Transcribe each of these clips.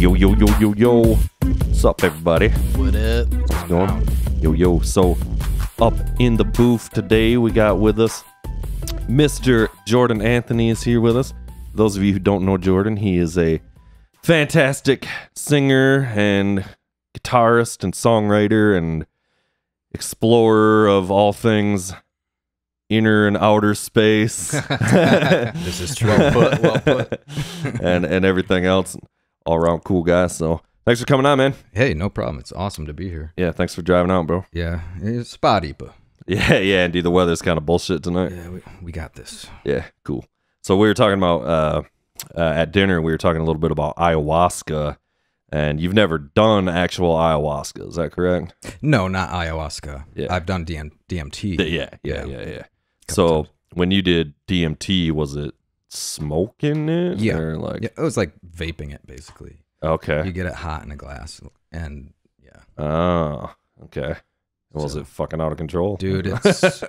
Yo, yo, yo, yo, yo. What's up, everybody? What up? What's going on? Yo, yo. So, up in the booth today, we got with us Mr. Jordan Anthony is here with us. For those of you who don't know Jordan, he is a fantastic singer and guitarist and songwriter and explorer of all things inner and outer space. This is true. Well put. and everything else. All around cool guy. So thanks for coming on, man. Hey, no problem. It's awesome to be here. Yeah, thanks for driving out, bro. Yeah, it's spotty, but yeah. Indeed, the weather's kind of bullshit tonight. Yeah, we got this. Yeah, cool. So we were talking about at dinner. We were talking a little bit about ayahuasca. And you've never done actual ayahuasca, is that correct? No, not ayahuasca. Yeah. I've done DMT. Yeah. So when you did DMT, was it smoking it? Yeah. Or like... yeah, it was like vaping it, basically. Okay. You get it hot in a glass, and yeah. Oh, okay. Was it fucking out of control? Dude, it's...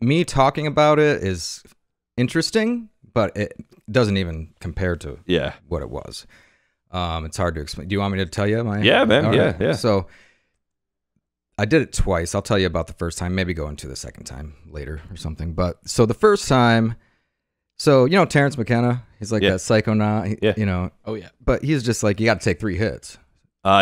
me talking about it is interesting, but it doesn't even compare to what it was. It's hard to explain. Do you want me to tell you? Yeah, man. All right. Yeah. So I did it twice. I'll tell you about the first time, maybe go into the second time later or something. But so the first time, so, you know, Terrence McKenna, he's like that psychonaut, you know, but he's just like, you got to take 3 hits. Yeah.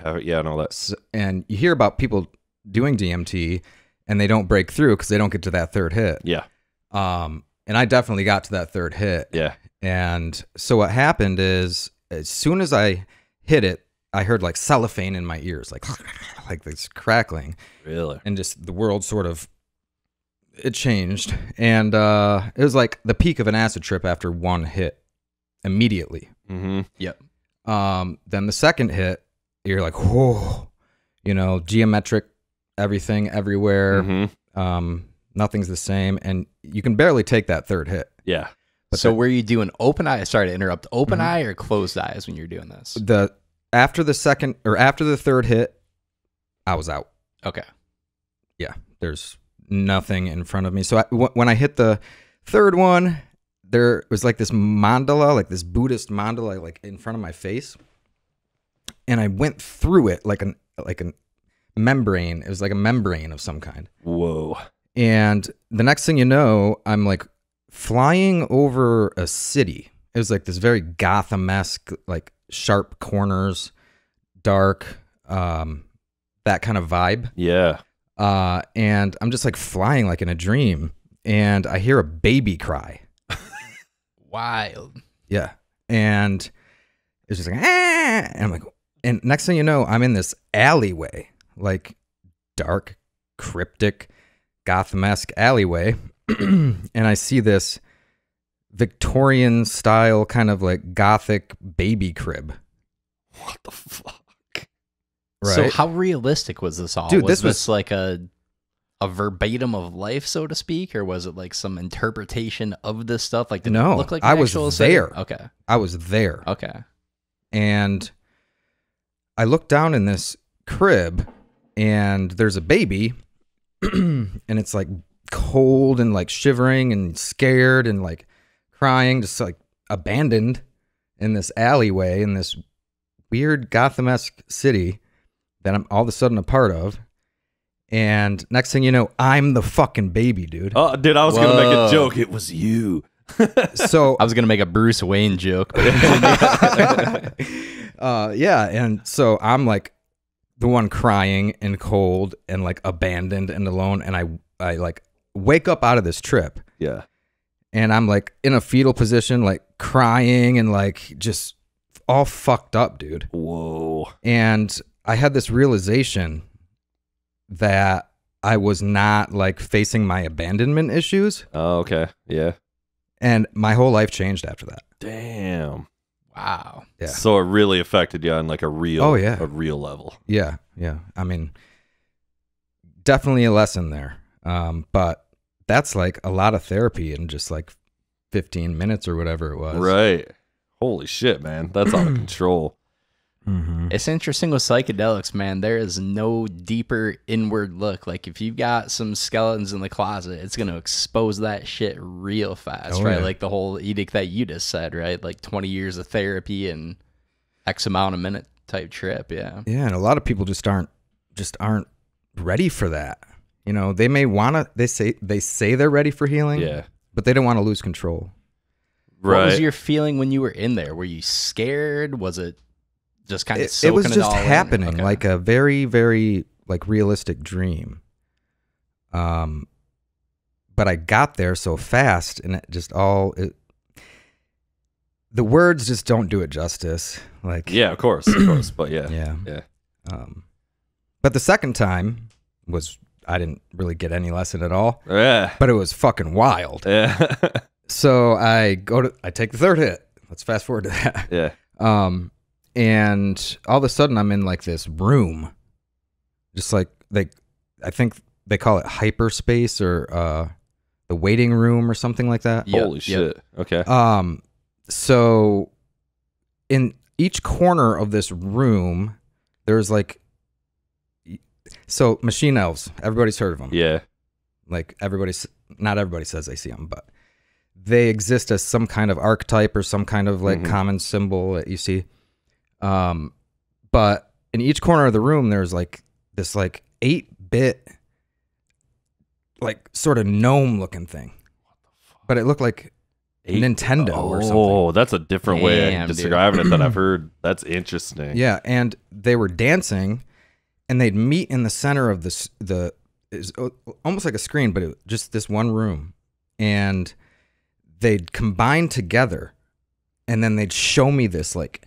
I know that. So, and you hear about people doing DMT and they don't break through because they don't get to that 3rd hit. Yeah. And I definitely got to that 3rd hit. Yeah. And so what happened is, as soon as I hit it, I heard like cellophane in my ears, like this crackling. Really? And just the world sort of, it changed. And it was like the peak of an acid trip after 1 hit immediately. Mm-hmm. Yep. Then the 2nd hit, you're like, whoa, you know, geometric, everything everywhere. Mm-hmm. Nothing's the same. And you can barely take that 3rd hit. Yeah. But so were you doing open eye? Sorry to interrupt. Open eye or closed eyes when you're doing this? After the 3rd hit, I was out. Okay. Yeah, there's nothing in front of me. So when I hit the 3rd one, there was like this mandala, like this Buddhist mandala, like in front of my face, and I went through it like a membrane. It was like a membrane of some kind. Whoa! And the next thing you know, I'm like flying over a city. It was like this very Gotham-esque, like sharp corners, dark, that kind of vibe. Yeah. And I'm just like flying like in a dream, and I hear a baby cry. Wild. Yeah. And it's just like, ah! And I'm like, and next thing you know, I'm in this alleyway, like dark, cryptic, Gotham-esque alleyway. And I see this Victorian style kind of like gothic baby crib. What the fuck? Right. So how realistic was this all? Dude, was this like a verbatim of life, so to speak, or was it like some interpretation of this stuff? Like, did it look like an actual there. Okay. I was there. Okay. And I looked down in this crib, and there's a baby, and it's like cold and like shivering and scared and like crying, just like abandoned in this alleyway in this weird Gotham-esque city that I'm all of a sudden a part of. And next thing you know, I'm the fucking baby, dude. Oh, dude, I was gonna make a joke. It was you. So I was gonna make a Bruce Wayne joke. Yeah, and so I'm like the one crying and cold and like abandoned and alone, and I like wake up out of this trip. Yeah. And I'm like in a fetal position, like crying and like just all fucked up, dude. Whoa. And I had this realization that I was not like facing my abandonment issues. Oh, okay. Yeah. And my whole life changed after that. Damn. Wow. Yeah. So it really affected you on like a real, a real level. Yeah. Yeah. I mean, definitely a lesson there. But that's like a lot of therapy in just like 15 minutes or whatever it was. Right. Holy shit, man. That's out of control. Mm-hmm. It's interesting with psychedelics, man. There is no deeper inward look. Like if you've got some skeletons in the closet, it's going to expose that shit real fast, right? Yeah. Like the whole edict that you just said, right? Like 20 years of therapy and X amount a minute type trip. Yeah. Yeah. And a lot of people just aren't ready for that. You know, they may want to, they say they're ready for healing, yeah, but they don't want to lose control. Right. What was your feeling when you were in there? Were you scared? Was it just kind of soaking it all in? It was just happening, okay, like a very, very like realistic dream. But I got there so fast, and it just all, the words just don't do it justice. Like, yeah, of course, but yeah, yeah, yeah. But the second time was, I didn't really get any lesson at all. Yeah, but it was fucking wild. Yeah. So I take the third hit. Let's fast forward to that. Yeah. And all of a sudden I'm in like this room, just like I think they call it hyperspace or the waiting room or something like that. Yep. Holy shit! Yep. Okay. So in each corner of this room, there's like, so machine elves. Everybody's heard of them. Yeah. Like not everybody says they see them, but they exist as some kind of archetype or some kind of like, mm-hmm, common symbol that you see. But in each corner of the room, there's like this like 8-bit, like sort of gnome looking thing, but it looked like Nintendo or something. Oh, that's a different way of describing it that I've heard. That's interesting. Yeah. And they were dancing and they'd meet in the center of this, it was almost like a screen, but it, just this one room, and they'd combine together, and then they'd show me this like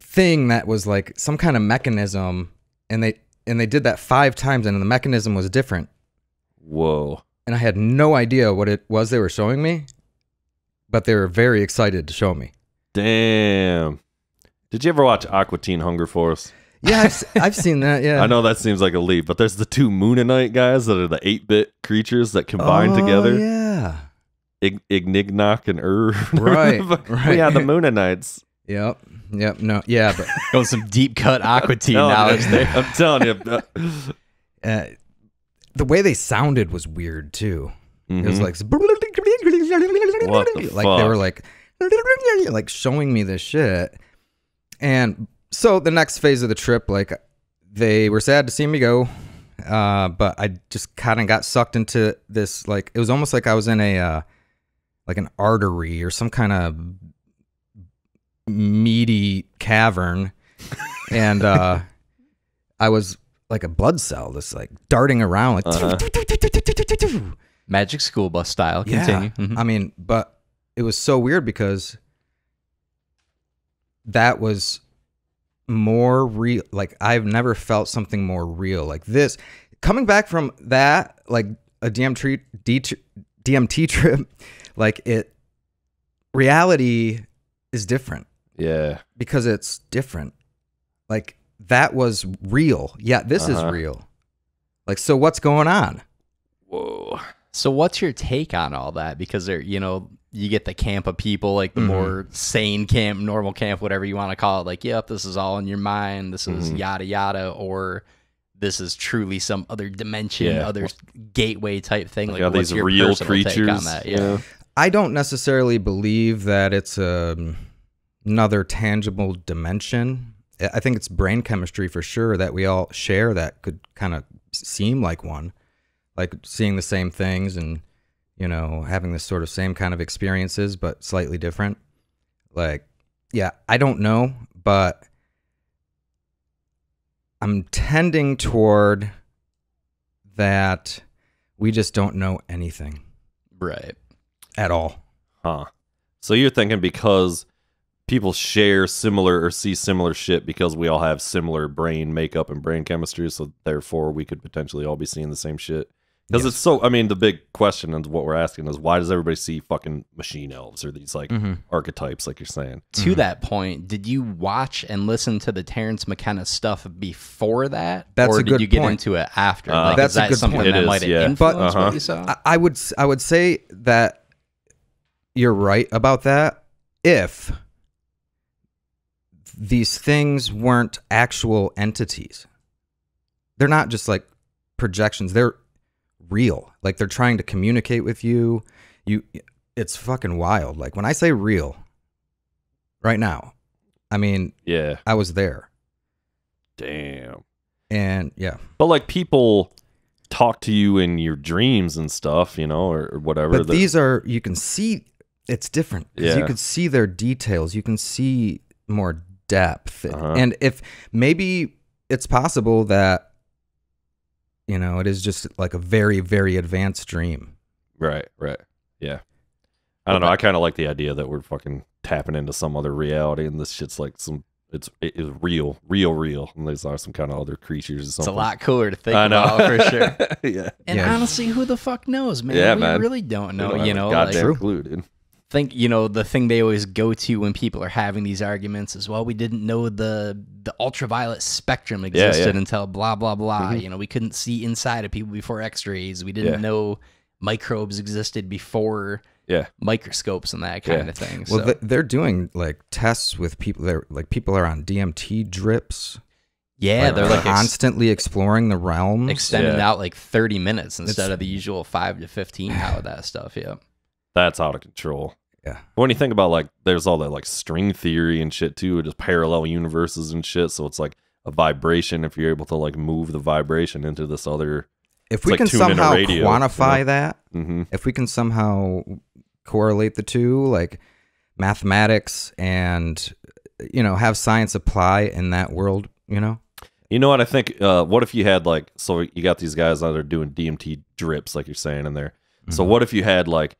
thing that was like some kind of mechanism, and they did that 5 times, and the mechanism was different. Whoa. And I had no idea what it was they were showing me, but they were very excited to show me. Damn. Did you ever watch Aqua Teen Hunger Force? Yeah, I've seen that, yeah. I know that seems like a leap, but there's the 2 Moonanite guys that are the 8-bit creatures that combine together. Yeah. Ig and Er. Right, right. We had the Moonanites. Yep. Yep. No. Yeah. But going some deep cut Aqua Teen knowledge there. I'm telling you. The way they sounded was weird too. Mm-hmm. It was like, what the fuck? Like they were like showing me this shit. And so the next phase of the trip, like they were sad to see me go, but I just kind of got sucked into this. Like it was almost like I was in a like an artery or some kind of meaty cavern, and I was like a blood cell, just like darting around, like Magic School Bus style. Continue. Yeah. Mm-hmm. I mean, but it was so weird because that was more real. Like I've never felt something more real like this. Coming back from that, like a DMT trip, like reality is different. Yeah. Because it's different. Like that was real. Yeah, this is real. Like, so what's going on? Whoa. So what's your take on all that? Because there, you know, you get the camp of people, like the more sane camp, normal camp, whatever you want to call it. Like, yep, this is all in your mind. This is yada yada, or this is truly some other dimension, other gateway type thing. Like, what's these your real creatures? Take on that? Yeah. I don't necessarily believe that it's another tangible dimension. I think it's brain chemistry for sure that we all share that could kind of seem like one, like seeing the same things and, you know, having this sort of same kind of experiences, but slightly different. Like, yeah, I don't know, but I'm tending toward that we just don't know anything. Right. At all. Huh. So you're thinking because people share similar or see similar shit because we all have similar brain makeup and brain chemistry, so therefore we could potentially all be seeing the same shit. Because it's so, I mean, the big question and what we're asking is why does everybody see fucking machine elves or these like archetypes like you're saying? To that point, did you watch and listen to the Terrence McKenna stuff before that? That's a good point. Or did you get into it after? Like, that's a good something point. That might have influenced what you saw? I would say that you're right about that. If these things weren't actual entities, they're not just like projections. They're real. Like they're trying to communicate with you. It's fucking wild. Like when I say real right now, I mean, yeah, I was there. Damn. And yeah. But like people talk to you in your dreams and stuff, you know, or whatever. But these are, you can see it's different. Yeah. You can see their details. You can see more depth. Uh-huh. And if maybe it's possible that, you know, it is just like a very, very advanced dream. Right. Right. Yeah. I don't know. I kind of like the idea that we're fucking tapping into some other reality, and this shit's like some, it's real, real, and there's some kind of other creatures or something. It's a lot cooler to think about for sure. Yeah. And honestly, who the fuck knows, man? Yeah, we really don't know, you know. Goddamn like, clue, dude. Think, you know, the thing they always go to when people are having these arguments is, well, we didn't know the ultraviolet spectrum existed until blah, blah, blah. Mm-hmm. You know, we couldn't see inside of people before x-rays. We didn't know microbes existed before... Yeah, microscopes and that kind of thing. Well, so. They're doing like tests with people. They're like people are on DMT drips. Yeah, like, they're like constantly exploring the realm, extending out like 30 minutes instead of the usual 5 to 15 out of that stuff. Yeah, that's out of control. Yeah. When you think about like, there's all that like string theory and shit too, or just parallel universes and shit. So it's like a vibration. If you're able to like move the vibration into this other, if we can somehow quantify that, if we can somehow correlate the two, like mathematics and, you know, have science apply in that world, you know? You know what I think? What if you had like, so you got these guys that are doing DMT drips, like you're saying in there. So what if you had like,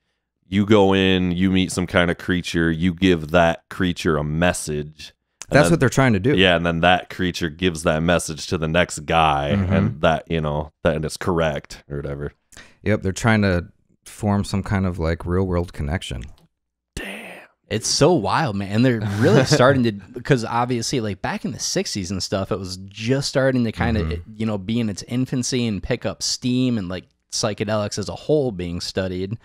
you go in, you meet some kind of creature, you give that creature a message. That's what they're trying to do. Yeah, and then that creature gives that message to the next guy, and that, you know, that it's correct or whatever. Yep, they're trying to form some kind of like real world connection. Damn, it's so wild, man. And they're really starting to, because obviously like back in the 60s and stuff, it was just starting to kind of, you know, be in its infancy and pick up steam, and like psychedelics as a whole being studied.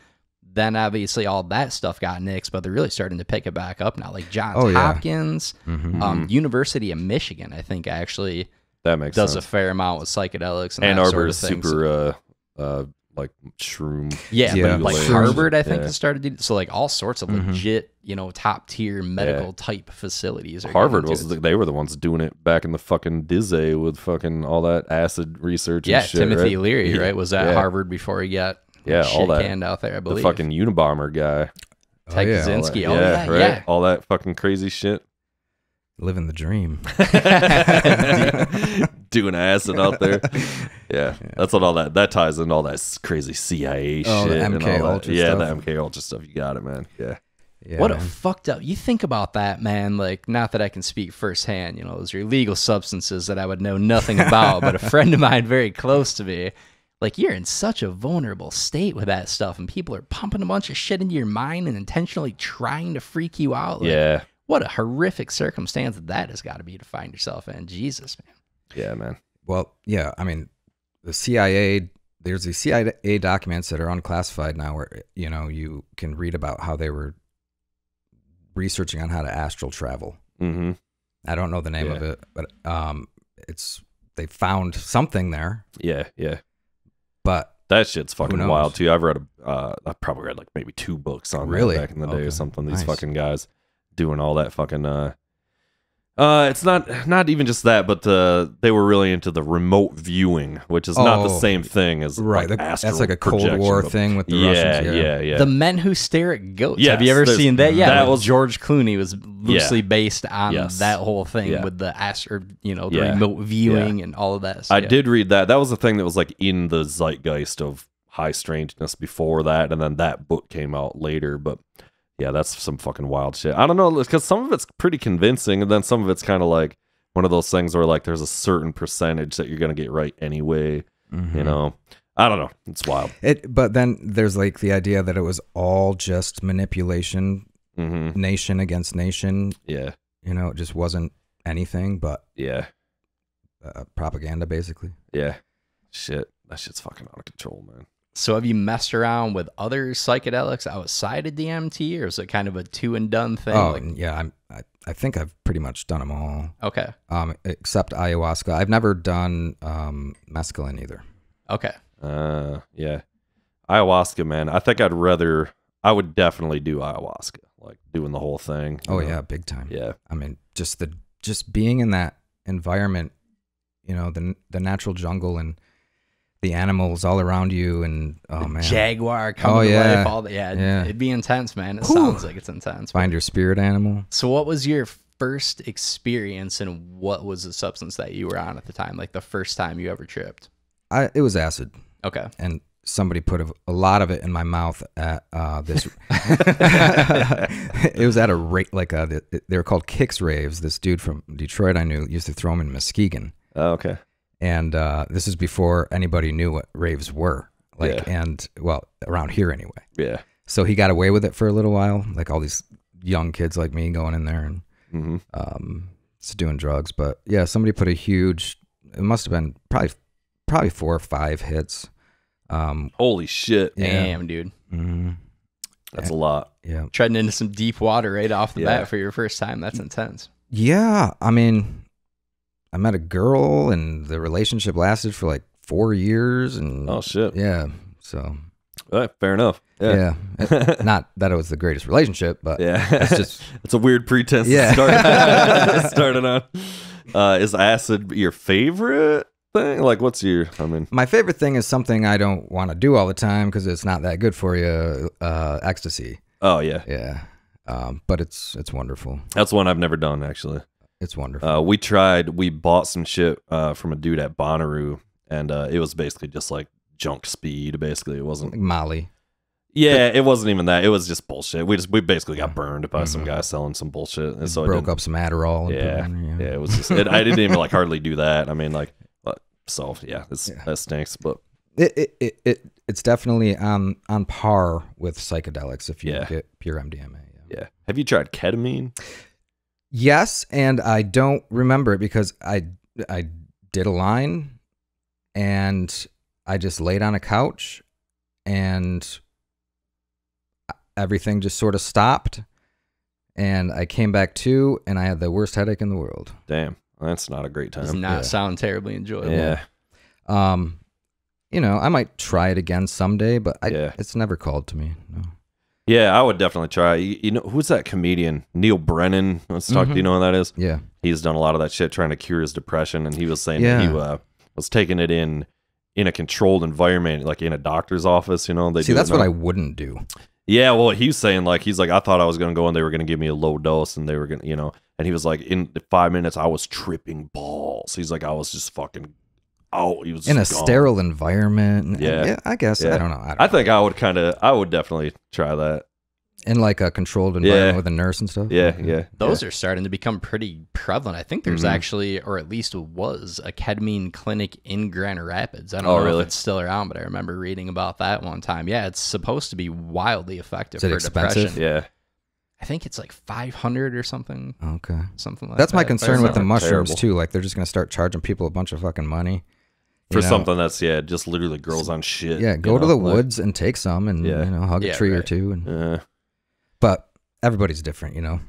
Then obviously all that stuff got nixed, but they're really starting to pick it back up now. Like Johns Hopkins, University of Michigan, I think actually that makes sense. A fair amount with psychedelics and Ann Arbor sort of thing. Super like shroom. Yeah, but like Harvard, I think, started to do, so like all sorts of legit, you know, top tier medical type facilities. Harvard was they were the ones doing it back in the fucking dizzy with fucking all that acid research. Yeah, and shit, Timothy Leary, right, was at Harvard before he got. Yeah, all that canned out there, I believe. The fucking Unabomber guy. Oh, yeah, Kaczynski. All that, right? All that fucking crazy shit. Living the dream. Doing acid out there. Yeah, that's what all that, that ties in all that crazy CIA shit. And all that. Ultra stuff. Yeah, the MK Ultra stuff. You got it, man. Yeah. What a fucked up, you think about that, man, like, not that I can speak firsthand, you know, those are illegal substances that I would know nothing about, but a friend of mine very close to me, like, you're in such a vulnerable state with that stuff, and people are pumping a bunch of shit into your mind and intentionally trying to freak you out. Like, yeah. What a horrific circumstance that has got to be to find yourself in. Jesus, man. Yeah, man. Well, yeah, I mean, the CIA, there's these CIA documents that are unclassified now where, you know, you can read about how they were researching on how to astral travel. I don't know the name of it, but it's, they found something there. Yeah, yeah. But that shit's fucking wild too. I've read, I probably read like maybe 2 books on that back in the day or something. These fucking guys doing all that fucking, it's not even just that, but they were really into the remote viewing, which is not the same thing as like astral. That's like a Cold War thing with the Russians. Yeah. The Men Who Stare at Goats. Yeah, have you ever seen that? Yeah, that was George Clooney was loosely based on that whole thing with the astral, you know, the remote viewing and all of that. So, I did read that. That was the thing that was like in the zeitgeist of high strangeness before that, and then that book came out later, but. Yeah, that's some fucking wild shit. I don't know, because some of it's pretty convincing, and then some of it's kind of like one of those things where like there's a certain percentage that you're gonna get right anyway. You know, I don't know. It's wild. But then there's like the idea that it was all just manipulation, nation against nation. Yeah, you know, it just wasn't anything but propaganda basically. Yeah, shit, that shit's fucking out of control, man. So have you messed around with other psychedelics outside of DMT, or is it kind of a two-and-done thing? Oh, like, yeah, I think I've pretty much done them all. Okay. Except ayahuasca. I've never done mescaline either. Okay. Yeah. Ayahuasca, man. I think I would definitely do ayahuasca. like doing the whole thing. Oh yeah, big time. Yeah. I mean, just the, just being in that environment, you know, the natural jungle and the animals all around you and oh man, jaguar coming to life, all that. Yeah, yeah, it'd be intense, man. It sounds like it's intense. Find your spirit animal. So what was your first experience and what was the substance that you were on at the time? Like the first time you ever tripped? It was acid. Okay. And somebody put a lot of it in my mouth at this. It was at a rave, like they were called Kicks raves. This dude from Detroit I knew used to throw them in Muskegon. Oh, okay. And this is before anybody knew what raves were. Like, and well, around here anyway. Yeah. So he got away with it for a little while. Like all these young kids like me going in there and doing drugs. But yeah, somebody put a huge, it must have been probably 4 or 5 hits. Holy shit. Damn, dude. That's a lot. Yeah. Treading into some deep water right off the bat for your first time. That's intense. Yeah. I mean, I met a girl and the relationship lasted for like 4 years and oh shit. Yeah. So fair enough. Yeah. Not that it was the greatest relationship, but it's just it's a weird pretense to start starting on. Is acid your favorite thing? Like what's your my favorite thing is something I don't want to do all the time because it's not that good for you, ecstasy. Oh yeah. Yeah. But it's wonderful. That's one I've never done actually. It's wonderful. We bought some shit from a dude at Bonnaroo, and it was basically just like junk speed, basically. It wasn't like Molly. Yeah, it wasn't even that. It was just bullshit. We basically got burned by some guy selling some bullshit. And so broke up some Adderall. Yeah, it was just, I didn't even like hardly do that. I mean, like, so yeah, that stinks. But it's definitely on par with psychedelics if you get pure MDMA. Yeah. Have you tried ketamine? Yes, and I don't remember it because I did a line and I just laid on a couch and everything just sort of stopped and I came back to and I had the worst headache in the world. Damn, that's not a great time. Does not sound terribly enjoyable. Yeah. You know, I might try it again someday, but it's never called to me, no. Yeah, I would definitely try. You know, who's that comedian? Neil Brennan. Let's talk. Do you know who that is? Yeah. He's done a lot of that shit trying to cure his depression, and he was saying that he was taking it in a controlled environment, like in a doctor's office, you know. See, that's what I wouldn't do. Yeah, well, he was saying, like, he's like, I thought I was going to go, and they were going to give me a low dose, and they were going to, you know. And he was like, in 5 minutes, I was tripping balls. He's like, I was just fucking... Oh, he was in a sterile environment. Yeah, I guess. Yeah. I don't know. I think I would definitely try that in like a controlled environment with a nurse and stuff. Yeah, yeah. Those are starting to become pretty prevalent. I think there's actually, or at least was, a ketamine clinic in Grand Rapids. I don't know if it's still around, but I remember reading about that one time. Yeah, it's supposed to be wildly effective for depression. Yeah. I think it's like 500 or something. Okay. Something like that. That's my concern with the mushrooms too. Like they're just going to start charging people a bunch of fucking money. For something that's just literally grows on shit. Yeah, go to the woods and take some, and you know, hug a tree or two. And but everybody's different, you know.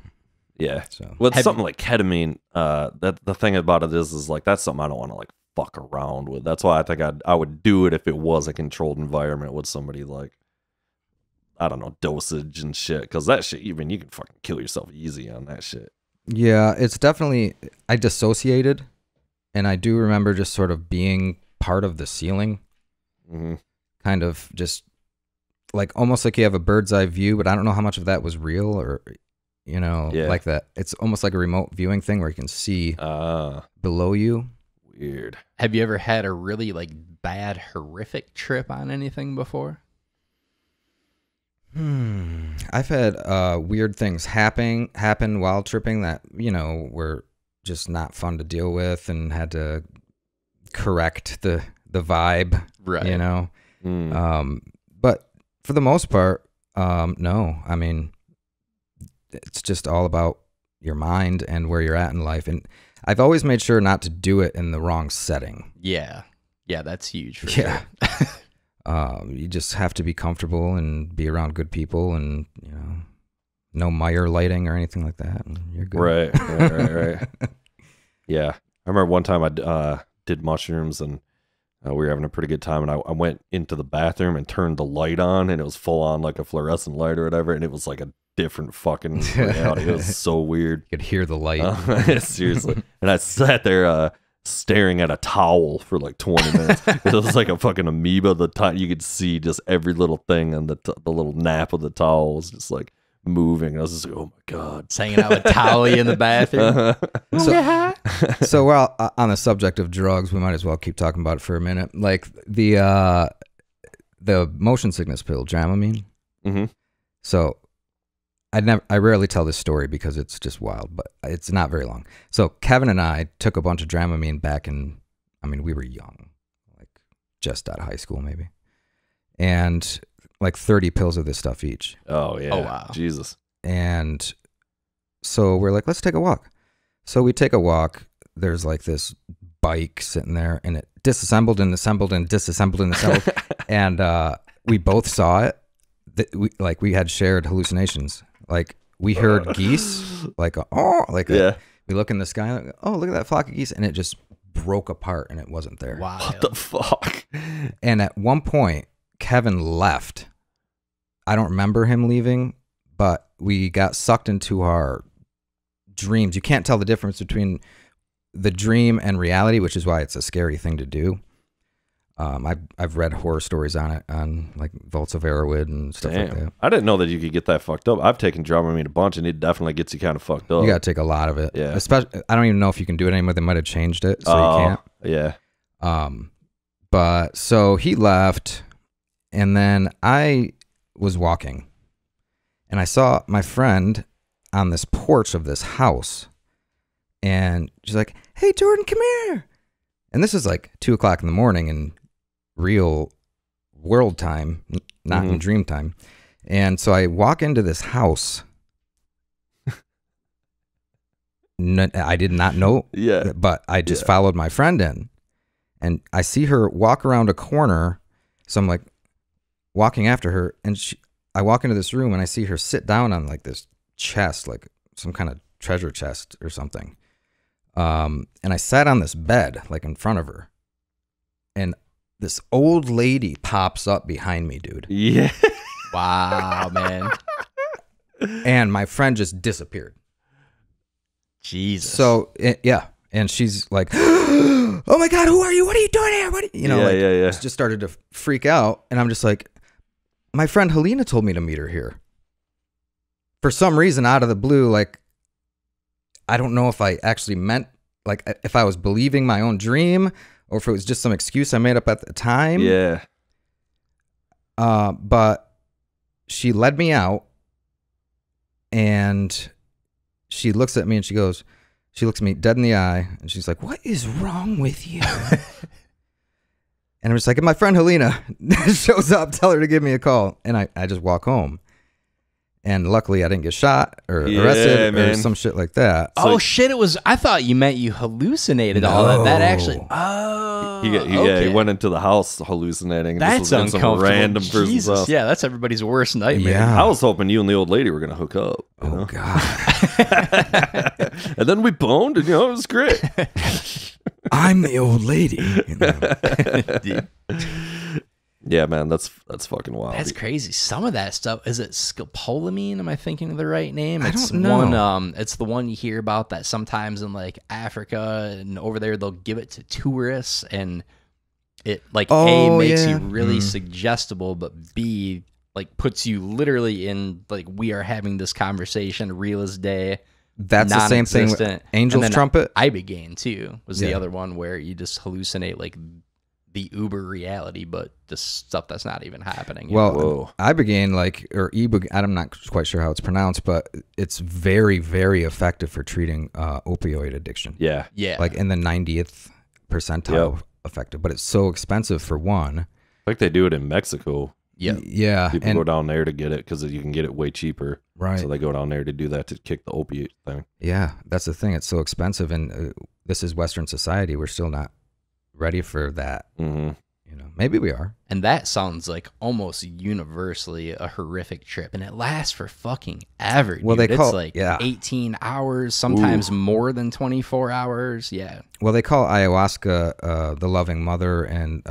Yeah. So with something like ketamine, that the thing about it is like that's something I don't want to like fuck around with. That's why I think I would do it if it was a controlled environment with somebody, like I don't know, dosage and shit, because that shit, even you can fucking kill yourself easy on that shit. Yeah, it's definitely. I dissociated, and I do remember just sort of being part of the ceiling, kind of just like almost like you have a bird's eye view, but I don't know how much of that was real or, you know, like that. It's almost like a remote viewing thing where you can see below you. Weird. Have you ever had a really like bad, horrific trip on anything before? I've had weird things happen while tripping that, you know, were just not fun to deal with and had to correct the vibe, right? You know, but for the most part, no, I mean, it's just all about your mind and where you're at in life. And I've always made sure not to do it in the wrong setting. Yeah, yeah, that's huge. For sure. You just have to be comfortable and be around good people, and you know, no Meyer lighting or anything like that, and you're good. Right, right. Yeah, I remember one time I did mushrooms and we were having a pretty good time, and I went into the bathroom and turned the light on, and it was full on like a fluorescent light or whatever, and it was like a different fucking reality. It was so weird. You could hear the light. Seriously. And I sat there staring at a towel for like 20 minutes. It was like a fucking amoeba. The you could see just every little thing, and the little nap of the towel was just like moving. I was just like, oh my God. It's hanging out with Tolly in the bathroom. So we're all, on the subject of drugs, we might as well keep talking about it for a minute. Like the motion sickness pill, Dramamine. Mm-hmm. So I rarely tell this story because it's just wild, but it's not very long. So Kevin and I took a bunch of Dramamine back in, I mean, we were young, like just out of high school maybe. And like 30 pills of this stuff each. Oh yeah. Oh wow. Jesus. And so we're like, let's take a walk. So we take a walk. There's like this bike sitting there, and it disassembled and assembled and disassembled and assembled. And we both saw it. We had shared hallucinations. Like we heard geese, like a, oh, like yeah. We look in the sky, like, oh, look at that flock of geese, and it just broke apart and it wasn't there. Wow. What the fuck? And at one point, Kevin left. I don't remember him leaving, but we got sucked into our dreams. You can't tell the difference between the dream and reality, which is why it's a scary thing to do. I've read horror stories on it, on like Volts of Arrowwood and stuff like that. I didn't know that you could get that fucked up. I've taken Dramamine a bunch, and it definitely gets you kind of fucked up. You gotta take a lot of it. Yeah. Especially, I don't even know if you can do it anymore. They might have changed it, so you can't. Yeah. But so he left, and then I was walking, and I saw my friend on this porch of this house, and she's like, "Hey, Jordan, come here." And this is like 2 o'clock in the morning in real world time, not in dream time. And so I walk into this house. I did not know, but I just followed my friend in, and I see her walk around a corner. So I'm like walking after her, and I walk into this room, and I see her sit down on like this chest, like some kind of treasure chest or something. And I sat on this bed, like in front of her, and this old lady pops up behind me, dude. Yeah. Wow, man. And my friend just disappeared. Jesus. So, yeah. And she's like, oh my God, who are you? What are you doing here? What are you? You know, I just started to freak out. And I'm just like, my friend Helena told me to meet her here. For some reason, out of the blue, like, I don't know if I actually meant, like, if I was believing my own dream or if it was just some excuse I made up at the time. Yeah. But she led me out, and she looks at me and she goes, she looks at me dead in the eye, and she's like, "What is wrong with you?" And I'm just like, and my friend Helena shows up, tell her to give me a call. And I just walk home. And luckily, I didn't get shot or arrested or some shit like that. Oh, like, shit. It was, I thought you meant you hallucinated all that. That actually, oh. He went into the house hallucinating. That's uncomfortable. Some random person's house. Yeah, that's everybody's worst nightmare. Yeah. I was hoping you and the old lady were going to hook up. You know? God. And then we boned, and, you know, it was great. I'm the old lady. You know? Yeah, man, that's fucking wild. That's crazy. Some of that stuff, is it scopolamine? Am I thinking of the right name? It's I don't know. It's the one you hear about that sometimes in like Africa and over there they'll give it to tourists, and it like A, makes you really suggestible, but B, like puts you literally in like, we are having this conversation, real as day. That's the same thing with Angel's Trumpet. Ibogaine too was the other one where you just hallucinate like the uber reality, but the stuff that's not even happening. Well, ibogaine, like, or ibogaine, I'm not quite sure how it's pronounced, but it's very, very effective for treating opioid addiction. Yeah. Yeah. Like in the 90th percentile effective, but it's so expensive for one. I think they do it in Mexico. Yeah. Yeah. People go down there to get it because you can get it way cheaper. Right. So they go down there to do that, to kick the opiate thing. Yeah. That's the thing. It's so expensive. And this is Western society. We're still not ready for that. You know, maybe we are. And that sounds like almost universally a horrific trip, and it lasts for fucking ever. Well, dude. They call it's like 18 hours, sometimes more than 24 hours. Yeah. Well, they call ayahuasca the loving mother, and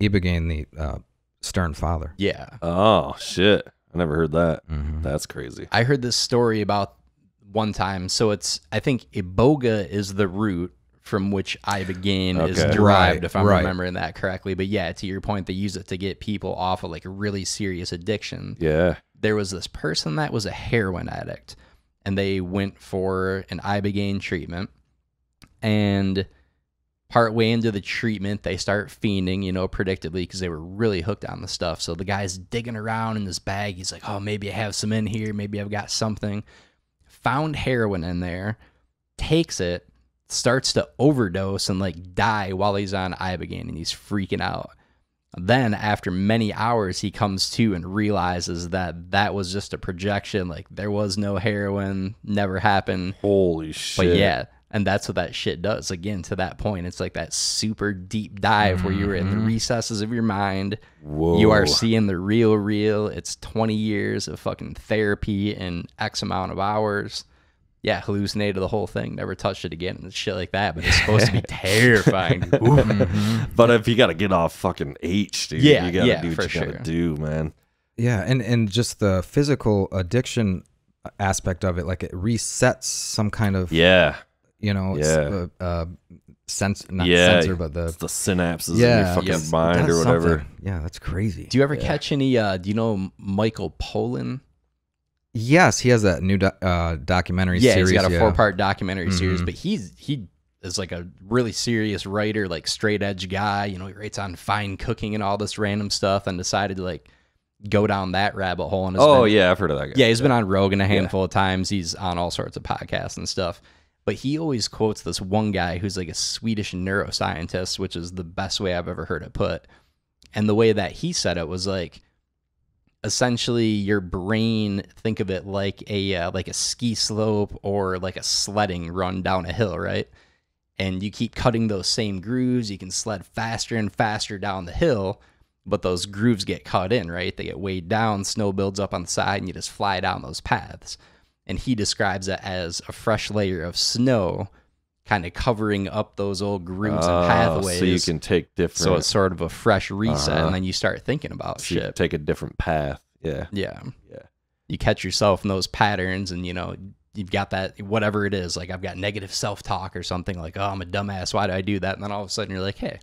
ibogaine the stern father. Yeah. Oh shit. I never heard that. Mm-hmm. That's crazy. I heard this story about one time. So it's, I think iboga is the root from which ibogaine is derived, if I'm remembering that correctly. But yeah, to your point, they use it to get people off of like a really serious addiction. Yeah. There was this person that was a heroin addict, and they went for an ibogaine treatment, and partway into the treatment, they start fiending, you know, predictably, because they were really hooked on the stuff. So the guy's digging around in this bag. He's like, oh, maybe I have some in here. Maybe I've got something. Found heroin in there, takes it, starts to overdose and like die while he's on ibogaine, and he's freaking out. Then after many hours, he comes to and realizes that that was just a projection. Like there was no heroin, never happened. Holy shit. But yeah. And that's what that shit does. Again, to that point, it's like that super deep dive where you were in the recesses of your mind. Whoa. You are seeing the real. It's 20 years of fucking therapy and X amount of hours. Yeah, hallucinated the whole thing, never touched it again, and shit like that. But it's supposed to be terrifying. But if you got to get off fucking H, dude, you got to do what you got to do, man. Yeah, and just the physical addiction aspect of it, like it resets some kind of... Yeah. You know, it's the synapses in your fucking mind or whatever. Yeah, that's crazy. Do you ever catch any, do you know Michael Pollan? Yes, he has that new documentary series. Yeah, he's got a 4-part documentary series, but he is like a really serious writer, like straight edge guy. You know, he writes on fine cooking and all this random stuff, and decided to like go down that rabbit hole. And I've heard of that guy. Yeah, he's been on Rogan a handful of times. He's on all sorts of podcasts and stuff. But he always quotes this one guy who's like a Swedish neuroscientist, which is the best way I've ever heard it put. And the way that he said it was like, essentially your brain, think of it like a ski slope or like a sledding run down a hill, right? And you keep cutting those same grooves. You can sled faster and faster down the hill, but those grooves get cut in, right? They get weighed down, snow builds up on the side, and you just fly down those paths. And he describes it as a fresh layer of snow kind of covering up those old grooves and pathways. So you can take different... So it's sort of a fresh reset, and then you start thinking about shit. You take a different path. Yeah. Yeah. Yeah. You catch yourself in those patterns, and, you know, you've got that, whatever it is. Like, I've got negative self-talk or something, like, oh, I'm a dumbass. Why do I do that? And then all of a sudden you're like, hey,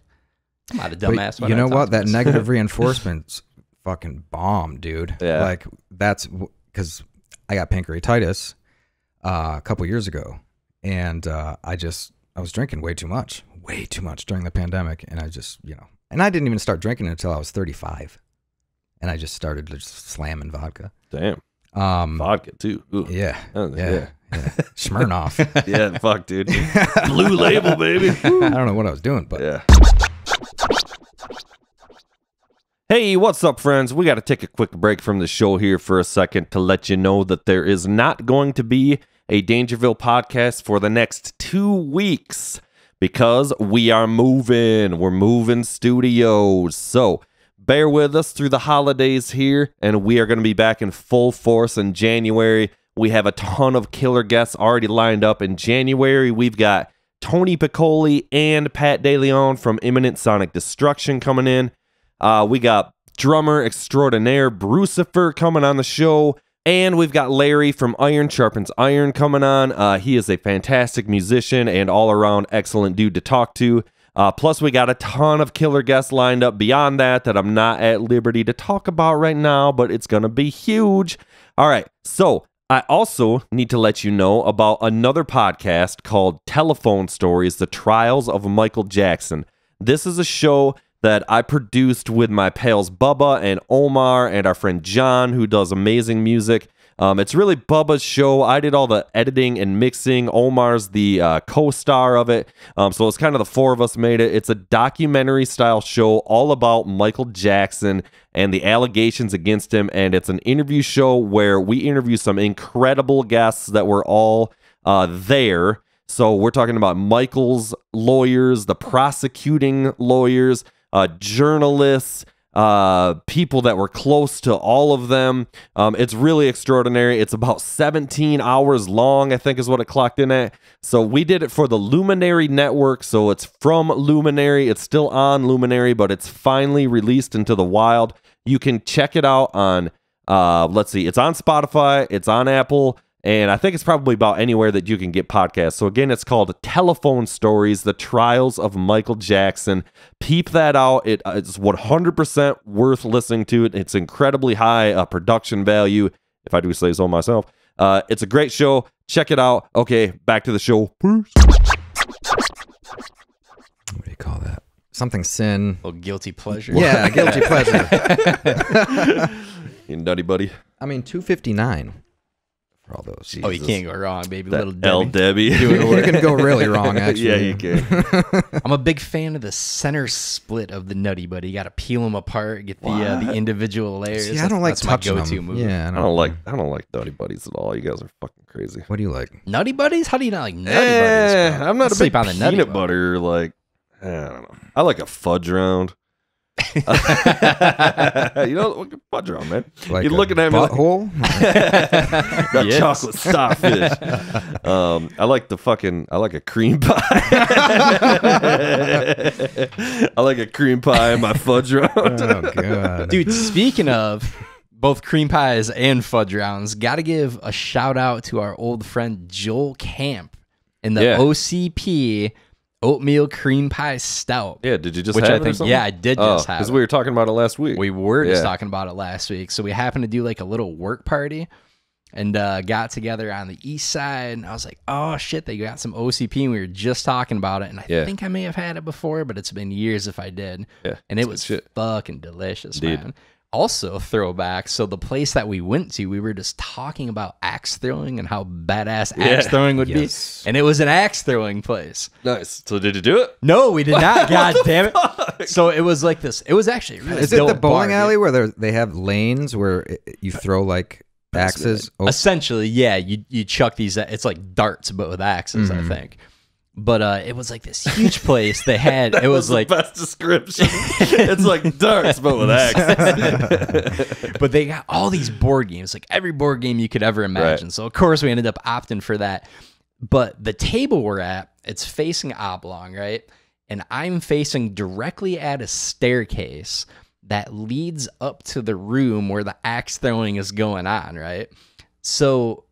I'm not a dumbass. But you know what? That negative reinforcement's fucking bomb, dude. Yeah. Like, that's... Because... I got pancreatitis a couple years ago, and I was drinking way too much during the pandemic, and I just, you know, and I didn't even start drinking until I was 35, and I just started just slamming vodka. Damn. Vodka too. Ooh. Yeah. Yeah. Smirnoff. Yeah, fuck, dude. Blue Label, baby. Woo. I don't know what I was doing, but yeah. Hey, what's up, friends? We got to take a quick break from the show here for a second to let you know that there is not going to be a Dangerville podcast for the next 2 weeks because we are moving. We're moving studios. So bear with us through the holidays here, and we are going to be back in full force in January. We have a ton of killer guests already lined up in January. We've got Tony Piccoli and Pat DeLeon from Imminent Sonic Destruction coming in. We got drummer extraordinaire Brucifer coming on the show, and we've got Larry from Iron Sharpens Iron coming on. He is a fantastic musician and all-around excellent dude to talk to. Plus, we got a ton of killer guests lined up beyond that that I'm not at liberty to talk about right now, but it's going to be huge. All right, so I also need to let you know about another podcast called Telephone Stories, The Trials of Michael Jackson. This is a show that I produced with my pals Bubba and Omar and our friend John, who does amazing music. It's really Bubba's show. I did all the editing and mixing. Omar's the co-star of it. So it's kind of the four of us made it. It's a documentary-style show all about Michael Jackson and the allegations against him. And it's an interview show where we interview some incredible guests that were all there. So we're talking about Michael's lawyers, the prosecuting lawyers, journalists, people that were close to all of them. It's really extraordinary. It's about 17 hours long, I think is what it clocked in at. So we did it for the Luminary Network. So it's from Luminary. It's still on Luminary, but it's finally released into the wild. You can check it out on Let's see. It's on Spotify. It's on Apple. And I think it's probably about anywhere that you can get podcasts. So again, it's called Telephone Stories, The Trials of Michael Jackson. Peep that out. It's 100% worth listening to. It's incredibly high production value, if I do say so myself. It's a great show. Check it out. Okay, back to the show. Peace. What do you call that? Something sin. A little guilty pleasure. Yeah, guilty pleasure. You nutty buddy. I mean, 259. All those. Jesus. Oh, you can't go wrong, baby. That little Debbie. You can go really wrong, actually. Yeah, you can. I'm a big fan of the center split of the Nutty Buddy. You got to peel them apart, get the individual layers. See, I don't like touching them. That's my go-to move. Yeah, I don't like Nutty Buddies at all. You guys are fucking crazy. What do you like? Nutty Buddies? How do you not like Nutty Buddies? Bro? I'm not a big peanut butter. Like, I don't know. I like a fudge round. You know what, fudge round, man. Like you're looking at me like butthole. That chocolate starfish. I like a cream pie. I like a cream pie in my fudge round. Oh, God. Dude, speaking of both cream pies and fudge rounds, gotta give a shout out to our old friend Joel Camp in the OCP. Oatmeal cream pie stout. Yeah, did you just have it? Yeah, I did just have it. Because we were talking about it last week. We were just talking about it last week. So we happened to do like a little work party and got together on the east side. And I was like, oh shit, they got some OCP. And we were just talking about it. And I think I may have had it before, but it's been years if I did. Yeah, and it was fucking delicious, man. Also, throwback. So the place that we went to, we were just talking about axe throwing and how badass axe throwing would be. And it was an axe throwing place. Nice. So did you do it? No, we did not. God damn it. Fuck? So it was like this. It was actually really Is it the bowling alley where they have lanes where you throw like axes? Essentially, yeah. You chuck these. It's like darts, but with axes, I think. But it was like this huge place they had. It was like the best description. It's like darts, but with axes. But they got all these board games, like every board game you could ever imagine. Right. So of course we ended up opting for that. But the table we're at, it's facing oblong, right? And I'm facing directly at a staircase that leads up to the room where the axe throwing is going on, right? So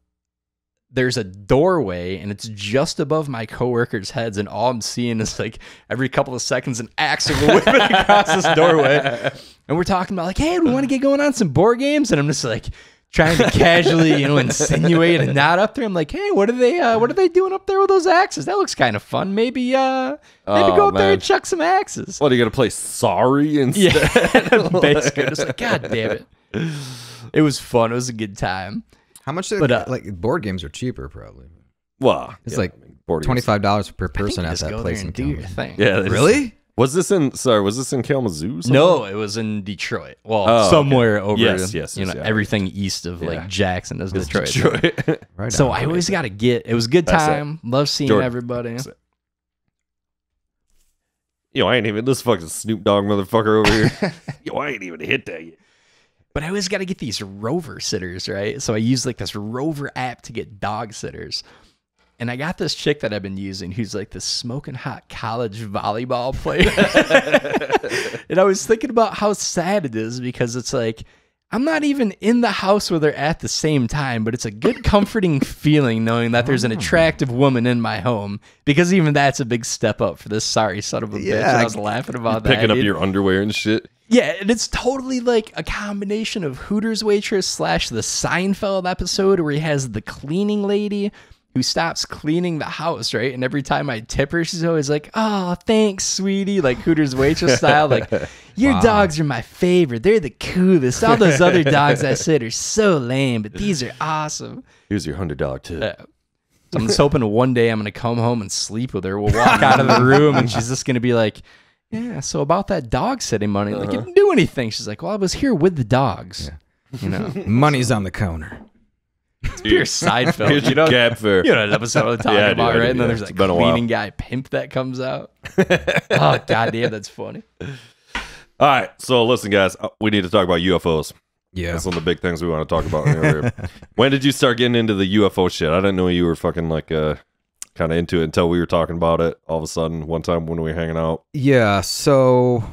there's a doorway and it's just above my coworkers' heads, and all I'm seeing is like every couple of seconds an axe whipping across this doorway. And we're talking about like, hey, we want to get going on some board games, and I'm just like trying to casually, you know, insinuate and nod up there. I'm like, hey, what are they doing up there with those axes? That looks kind of fun. Maybe go up there and chuck some axes. What, are you gonna play Sorry instead? Yeah. Basically, just like, God damn it. It was fun. It was a good time. How much do like board games are cheaper probably? Well, it's like $25 per person at that place in Kalamazoo. Yeah, really? Was this in Kalamazoo? Somewhere? No, it was in Detroit. Well, somewhere over. Yes, you know, everything east of like Jackson is Detroit. Right. So I always got to get. It was a good time. Love seeing everybody. Yo, I ain't even this fucking Snoop Dogg motherfucker over here. Yo, I ain't even hit that yet. But I always got to get these Rover sitters, right? So I use like this Rover app to get dog sitters. And I got this chick that I've been using who's like this smoking hot college volleyball player. And I was thinking about how sad it is because it's like, I'm not even in the house with her at the same time, but it's a good comforting feeling knowing that there's an attractive woman in my home, because even that's a big step up for this sorry son of a bitch. I was laughing about that. Picking up your underwear and shit. Yeah, and it's totally like a combination of Hooters waitress / the Seinfeld episode where he has the cleaning lady who stops cleaning the house, right? And every time I tip her, she's always like, oh, thanks, sweetie. Like Hooters waitress style. Like, your dogs are my favorite. They're the coolest. All those other dogs I said are so lame, but these are awesome. Here's your $100 tip. I'm just hoping one day I'm going to come home and sleep with her. We'll walk out of the room and she's just going to be like, yeah, so about that dog sitting money, like you didn't do anything. She's like, well, I was here with the dogs. Yeah. You know, money's on the counter. It's pure Seinfeld. Here's your gap for you know an episode of the talking about, right? And then there's like a cleaning guy pimp that comes out. Oh goddamn, that's funny. All right, so listen, guys, we need to talk about UFOs. Yeah, that's one of the big things we want to talk about. When did you start getting into the UFO shit? I didn't know you were fucking like kind of into it until we were talking about it all of a sudden one time when we were hanging out. Yeah, so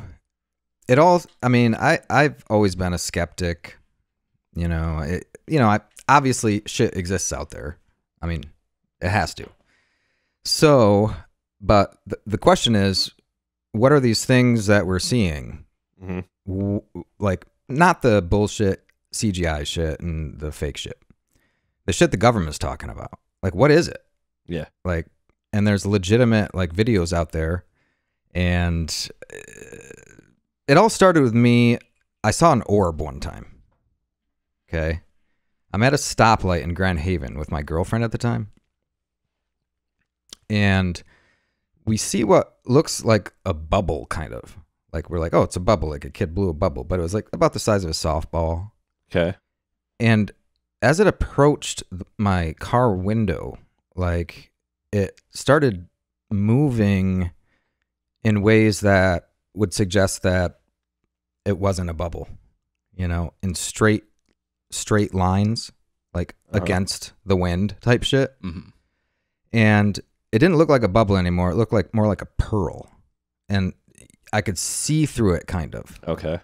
it all, I mean, I've always been a skeptic, You know, obviously shit exists out there. I mean, it has to. So, but the question is, what are these things that we're seeing? Mm-hmm. Like, not the bullshit CGI shit and the fake shit. The shit the government's talking about. Like, what is it? Yeah. Like, and there's legitimate, like, videos out there. And it all started with me. I saw an orb one time. Okay. I'm at a stoplight in Grand Haven with my girlfriend at the time. And we see what looks like a bubble, kind of. Like, we're like, oh, it's a bubble. Like, a kid blew a bubble. But it was, like, about the size of a softball. Okay. And as it approached my car window, like, it started moving in ways that would suggest that it wasn't a bubble, you know, in straight lines, like against the wind type shit. Mm-hmm. And it didn't look like a bubble anymore. It looked like more like a pearl. And I could see through it, kind of. Okay.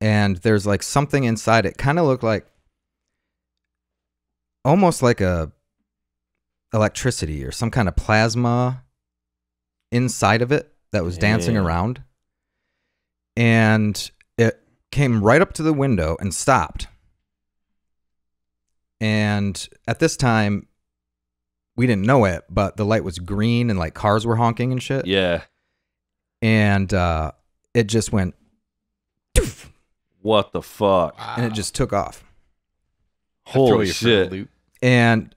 And there's like something inside it. Kind of looked like almost like a electricity or some kind of plasma inside of it that was dancing around. And it came right up to the window and stopped. And at this time, we didn't know it, but the light was green and like cars were honking and shit. Yeah. And it just went. Doof! What the fuck? Wow. And it just took off. Holy shit. And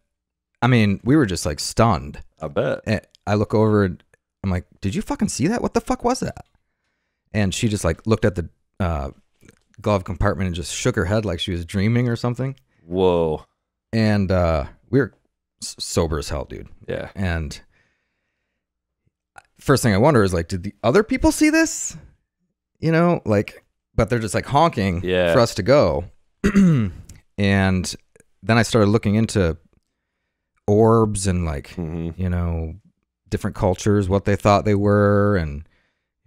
I mean, we were just like stunned. I bet. And I look over and I'm like, did you fucking see that? What the fuck was that? And she just like looked at the glove compartment and just shook her head like she was dreaming or something. Whoa. And we were sober as hell, dude. Yeah. And first thing I wonder is like, did the other people see this? You know, like, but they're just like honking for us to go. And then I started looking into orbs and like, you know, different cultures, what they thought they were. And,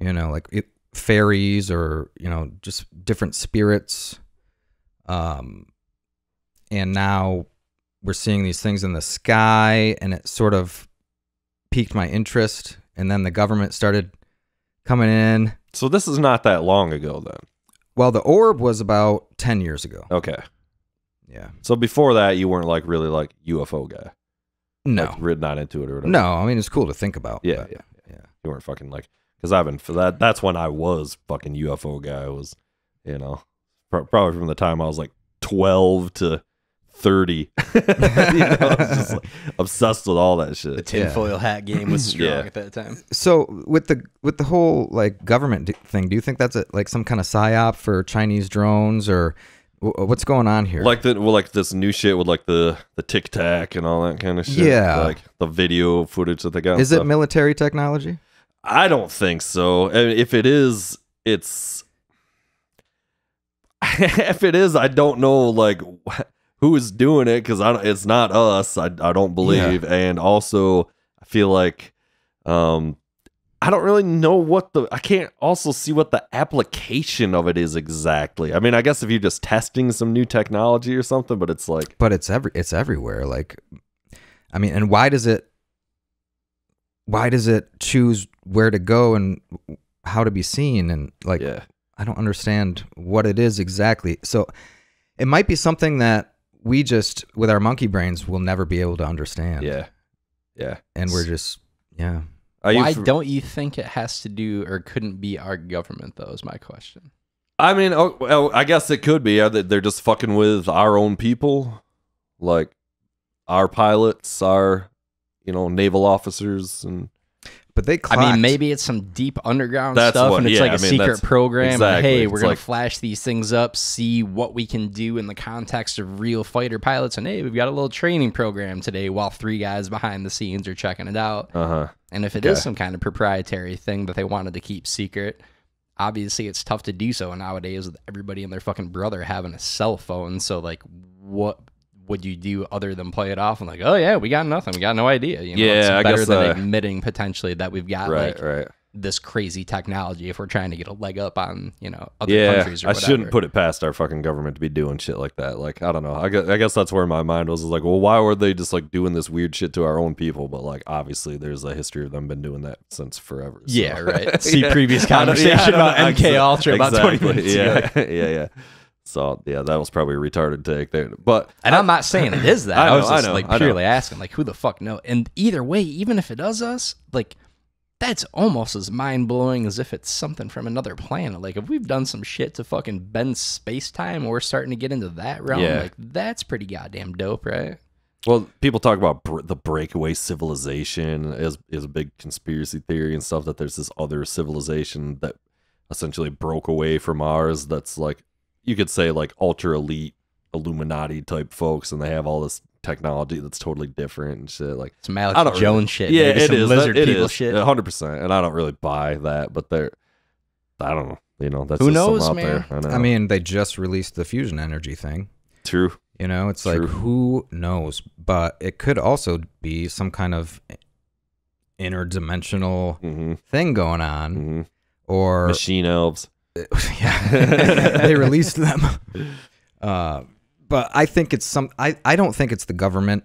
you know, like fairies or, you know, just different spirits. And now we're seeing these things in the sky, and it sort of piqued my interest. And then the government started coming in. So this is not that long ago then. Well, the orb was about 10 years ago. Okay. Yeah. So before that, you weren't like really like UFO guy. No. Like, really not into it or whatever. No, I mean, it's cool to think about. Yeah, but, yeah. You weren't fucking like, because I've been, for that, that's when I was fucking UFO guy. I was, you know, probably from the time I was like 12 to 30. You know, I was just like obsessed with all that shit. The tinfoil hat game was strong at that time. So with the whole like government thing, do you think that's a, like some kind of psyop for Chinese drones, or what's going on here? Like the like this new shit with like the Tic Tac and all that kind of shit. Yeah, like the video footage that they got. Is it military technology? I don't think so. I mean, if it is, it's if it is, I don't know. Like. Who is doing it? Because it's not us. I don't believe, and also I feel like I don't really know what the. I can't also see what the application of it is exactly. I mean, I guess if you're just testing some new technology or something, but it's like, but it's everywhere. Like, I mean, and why does it choose where to go and how to be seen? And like, I don't understand what it is exactly. So it might be something that we just, with our monkey brains, will never be able to understand. Yeah. Yeah. And we're just, Why don't you think it has to do or couldn't be our government, though, is my question. I mean, oh, I guess it could be. They're just fucking with our own people, like our pilots, our, you know, naval officers and... But they clocked. I mean, maybe it's some deep underground stuff, and it's like a secret program. Exactly. Hey, we're going to flash these things up, see what we can do in the context of real fighter pilots, and hey, we've got a little training program today while three guys behind the scenes are checking it out. And if it is some kind of proprietary thing that they wanted to keep secret, obviously it's tough to do so nowadays with everybody and their fucking brother having a cell phone. So, like, what would you do other than play it off and like, oh yeah, we got nothing, we got no idea, you know? It's better I guess, than admitting potentially that we've got like this crazy technology if we're trying to get a leg up on, you know, other countries or whatever. I shouldn't put it past our fucking government to be doing shit like that. Like, I don't know. I guess that's where my mind was, like, well, why were they just like doing this weird shit to our own people? But like, obviously there's a history of them been doing that since forever. So. Yeah, right. See previous conversation about MK Ultra about 20 minutes ago. Yeah. So yeah, that was probably a retarded take there. But I'm not saying it is that. I was just purely asking, like, who the fuck knows? And either way, even if it does us, like, that's almost as mind-blowing as if it's something from another planet. Like, if we've done some shit to fucking bend space-time, we're starting to get into that realm. Yeah. Like, that's pretty goddamn dope, right? Well, people talk about the breakaway civilization is a big conspiracy theory and stuff, that there's this other civilization that essentially broke away from ours that's, like, you could say, like, ultra-elite Illuminati-type folks, and they have all this technology that's totally different and shit. Like, some Alex Jones shit. Yeah, it is. Lizard people shit. 100%. And I don't really buy that, but they're, I don't know. You know, that's who knows, man. I mean, they just released the fusion energy thing. True. You know, it's like, who knows? But it could also be some kind of interdimensional thing going on, or machine elves. Yeah, they released them. But I think it's some, I don't think it's the government.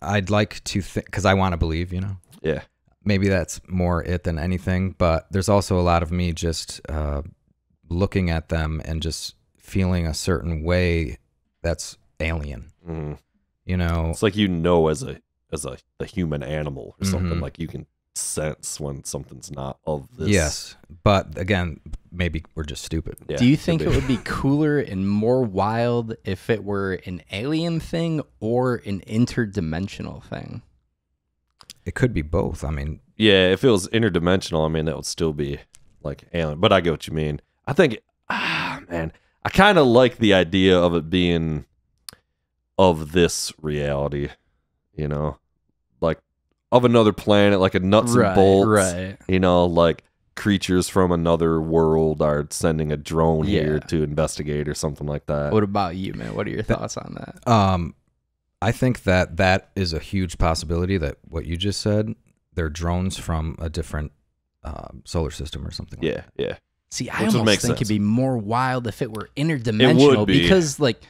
I'd like to think, because I want to believe, you know? Yeah. Maybe that's more it than anything, but there's also a lot of me just looking at them and just feeling a certain way that's alien. You know? It's like, you know, as a human animal or something, like, you can sense when something's not of this. Yes, but again, maybe we're just stupid. Yeah, do you think it would be cooler and more wild if it were an alien thing or an interdimensional thing? It could be both. I mean, yeah, if it was interdimensional, I mean, that would still be like alien, but I get what you mean. I think, man, I kind of like the idea of it being of this reality, you know, like, of another planet, like a nuts and bolts, you know, like creatures from another world are sending a drone here to investigate or something like that. What about you, man? What are your thoughts on that? I think that that is a huge possibility, that what you just said, they're drones from a different solar system or something like that. Yeah. See, I almost think it'd be more wild if it were interdimensional, because like,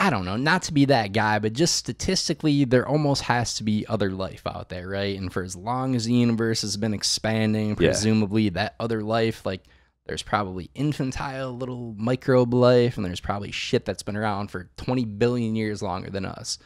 I don't know, not to be that guy, but just statistically, there almost has to be other life out there, right? And for as long as the universe has been expanding, presumably that other life, like, there's probably infantile little microbe life, and there's probably shit that's been around for 20 billion years longer than us.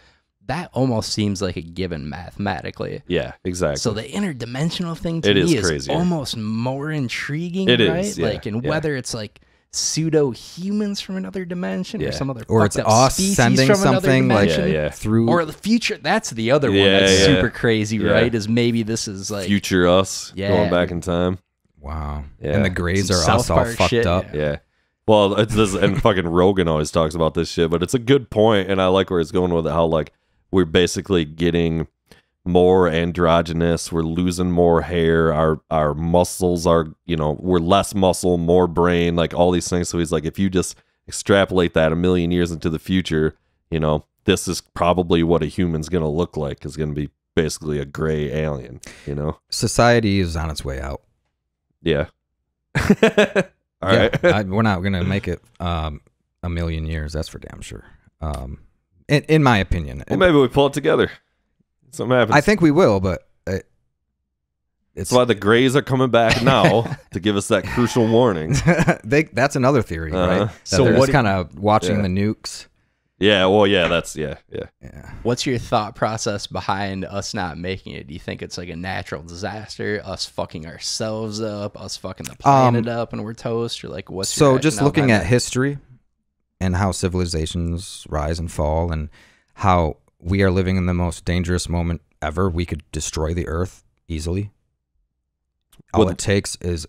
That almost seems like a given mathematically. Yeah, exactly. So the interdimensional thing to me is almost more intriguing, right? Yeah, like, and whether it's like pseudo humans from another dimension or some other, or it's us sending something like through, or the future. That's the other one that's super crazy, right? Is maybe this is like future us going back in time. Wow. Yeah. And the grays are us all fucked up. Yeah. Well, it's this, and fucking Rogan always talks about this shit, but it's a good point, and I like where it's going with it, how like we're basically getting more androgynous, we're losing more hair, our muscles are, you know, we're less muscle, more brain, like all these things. So he's like, if you just extrapolate that a million years into the future, you know, this is probably what a human's gonna look like, is gonna be basically a gray alien, you know. Society is on its way out. Yeah. All right. We're not gonna make it a million years, that's for damn sure. In my opinion. Well, maybe we pull it together. Something happens. I think we will, but it's why the grays are coming back now to give us that crucial warning. That's another theory, right? That so what's kind of watching the nukes? Yeah, well, yeah, that's yeah. What's your thought process behind us not making it? Do you think it's like a natural disaster, us fucking ourselves up, us fucking the planet up, and we're toast? Or like, what's so just looking at history and how civilizations rise and fall, and how we are living in the most dangerous moment ever. We could destroy the earth easily. All it takes is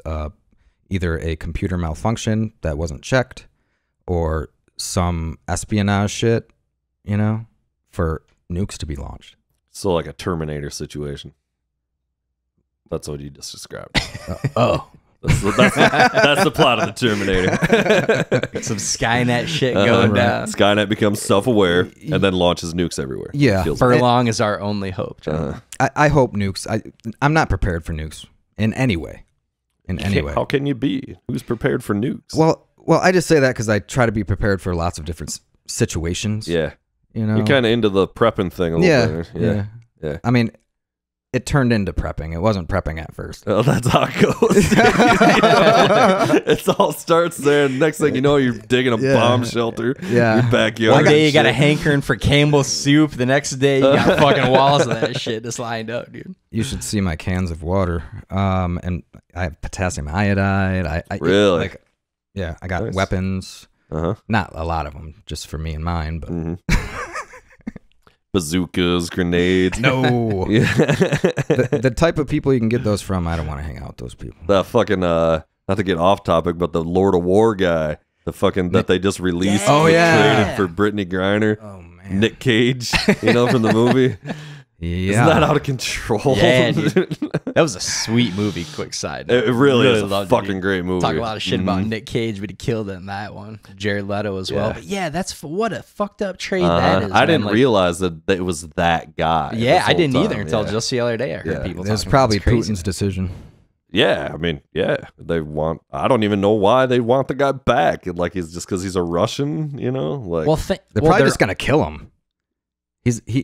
either a computer malfunction that wasn't checked, or some espionage shit, you know, for nukes to be launched. So like a Terminator situation. That's what you just described. Oh. That's the plot of the Terminator. Some Skynet shit going down. Skynet becomes self-aware and then launches nukes everywhere. Yeah, Furlong is our only hope. I hope nukes. I'm not prepared for nukes. in any way. In any way. How can you be? Who's prepared for nukes? Well, I just say that because I try to be prepared for lots of different situations. Yeah. You know? You're kind of into the prepping thing a little bit. Yeah. I mean, it turned into prepping. It wasn't prepping at first. Oh, that's how it goes. It all starts there. And next thing you know, you're digging a bomb shelter. Yeah. Your backyard. One day you got a hankering for Campbell's soup. The next day you got fucking walls of that shit just lined up, dude. You should see my cans of water. And I have potassium iodide. I really? Like, yeah, I got weapons. Not a lot of them, just for me and mine, but bazookas, grenades. No, the type of people you can get those from, I don't want to hang out with those people. That fucking not to get off topic, but the Lord of War guy, the fucking that they just released. Oh yeah, traded for Brittany Griner. Oh man, Nick Cage, you know, from the movie. Yeah. Isn't that out of control? Yeah, that was a sweet movie. Quick side note. It really is a fucking great movie. Talk a lot of shit about Nick Cage, but he killed it in that one. Jared Leto as well. But yeah, that's what a fucked up trade that is. I didn't realize that it was that guy. Yeah, I didn't either until just the other day. I heard people. It was probably Putin's decision. Yeah, I mean, they want. I don't even know why they want the guy back. Like, he's just because he's a Russian, you know. Like, they're probably just gonna kill him. He's a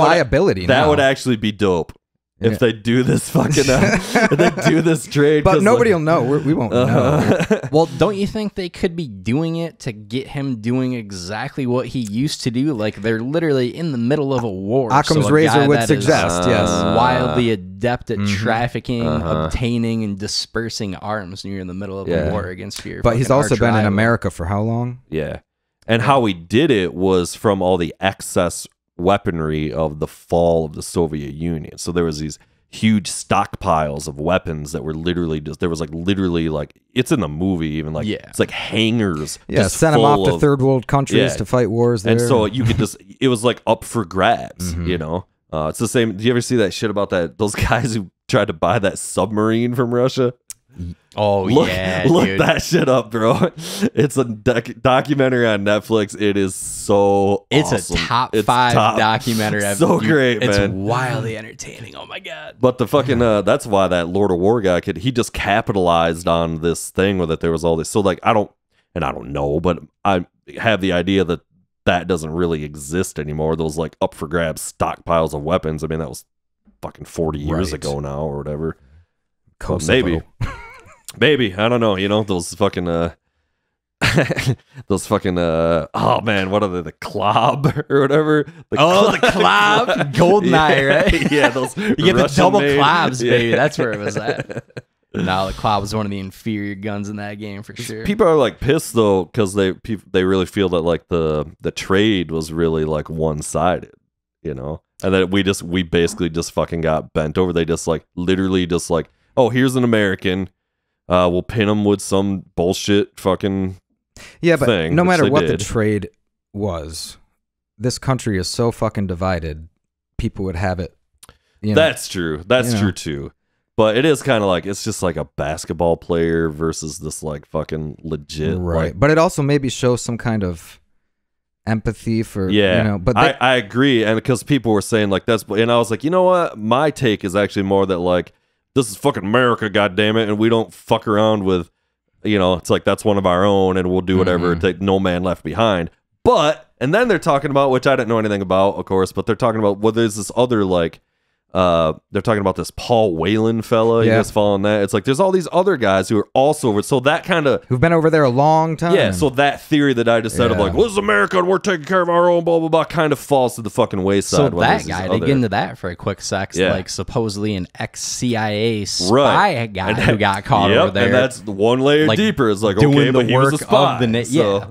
liability. That would actually be dope if they do this fucking if they do this trade. But nobody will know. We won't know. Well, don't you think they could be doing it to get him doing exactly what he used to do? Like, they're literally in the middle of a war. Occam's razor would suggest, yes, wildly adept at trafficking, obtaining, and dispersing arms, and you're in the middle of a war against your. But he's also been in America for how long? Yeah, and how he did it was from all the excess weaponry of the fall of the Soviet Union. So there was these huge stockpiles of weapons that were literally just, there was like literally like, it's in the movie even, like it's like hangars. Yeah, sent them off to third world countries to fight wars there. And so you could just, it was like up for grabs, you know? It's the same, do you ever see that shit about that, those guys who tried to buy that submarine from Russia? Oh, look that shit up, bro. It's a documentary on Netflix. It is so awesome. A top 5 documentary. So great, man. It's wildly entertaining. Oh my god. But the fucking that's why that Lord of War guy could, he just capitalized on this thing with it. There was all this. So like, I don't know, but I have the idea that that doesn't really exist anymore. Those like up for grabs stockpiles of weapons. I mean, that was fucking 40 years ago now or whatever. Maybe. Maybe, I don't know, you know, those fucking those fucking oh man, what are they, the clob or whatever? The the clob, golden eye, right? Yeah, those you get the double clobs, baby. That's where it was at. No, the clob was one of the inferior guns in that game for sure. People are like pissed though because they really feel that like the trade was really like one-sided, you know, and that we basically just fucking got bent over. They just like literally just like, oh, here's an American. We'll pin them with some bullshit fucking thing, but no matter what the trade was, this country is so fucking divided, people would have it. You know, that's true. That's true too. But it is kind of like, it's just like a basketball player versus this like fucking legit. Right. Like, but it also maybe shows some kind of empathy for, you know. But I agree. And because people were saying like that's, and I was like, you know what? My take is actually more that like, this is fucking America, goddammit, and we don't fuck around with, you know, it's like that's one of our own and we'll do whatever, take no man left behind. But, and then they're talking about, which I didn't know anything about, of course, but they're talking about, well, there's this other, like, they're talking about this Paul Whelan fella, you guys following that? It's like, there's all these other guys who are also over, so that kind of... Who've been over there a long time. Yeah, so that theory that I just said of like, well, this is America and we're taking care of our own, blah, blah, blah, kind of falls to the fucking wayside. So that guy, to get into that for a quick sec, like supposedly an ex-CIA spy guy who got caught over there. And that's one layer like, deeper. It's like, doing okay, but he was a spy.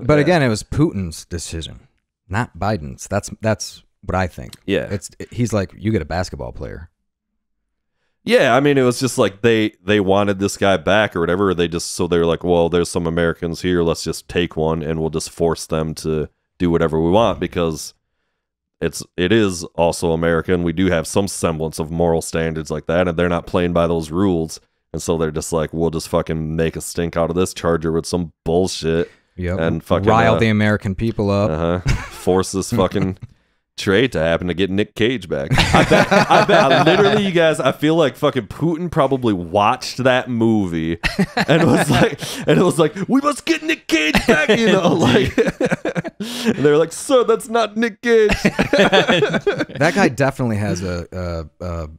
But again, it was Putin's decision, not Biden's. That's what I think. Yeah, he's like, you get a basketball player. Yeah, I mean, it was just like they wanted this guy back or whatever. They just, so they were like, well, there's some Americans here. Let's just take one and we'll just force them to do whatever we want because it is also American. We do have some semblance of moral standards like that, and they're not playing by those rules. And so they're just like, we'll just fucking make a stink out of this charger with some bullshit and fucking rile the American people up, force this fucking trait. I happen to get Nick Cage back. I literally, you guys, I feel like fucking Putin probably watched that movie and was like, we must get Nick Cage back, you know, like. And they were like, sir, that's not Nick Cage. That guy definitely has a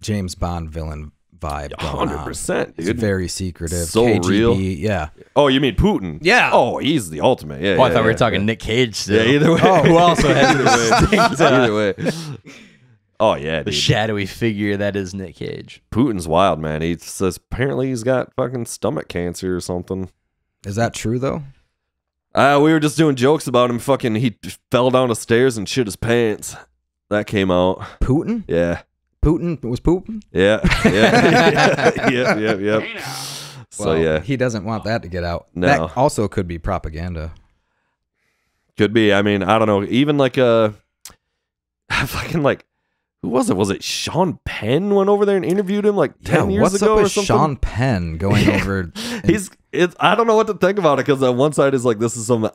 James Bond villain vibe going 100%, on. Dude. It's very secretive. So KGB, real. Yeah. Oh, you mean Putin? Yeah. Oh, he's the ultimate. Yeah. Oh, I thought we were talking Nick Cage still. Yeah, either way. Oh, who also has things either way. Oh, yeah, dude. The shadowy figure that is Nick Cage. Putin's wild, man. He says apparently he's got fucking stomach cancer or something. Is that true, though? We were just doing jokes about him. Fucking, he fell down the stairs and shit his pants. That came out. Putin? Yeah. Putin was pooping? Yeah. Yeah. Yep. Hey, so, well, yeah. He doesn't want that to get out. No. That also could be propaganda. Could be. I mean, I don't know. Even like a fucking like, who was it? Was it Sean Penn went over there and interviewed him like 10 years ago or something? Sean Penn going over. I don't know what to think about it, because on one side is like, this is some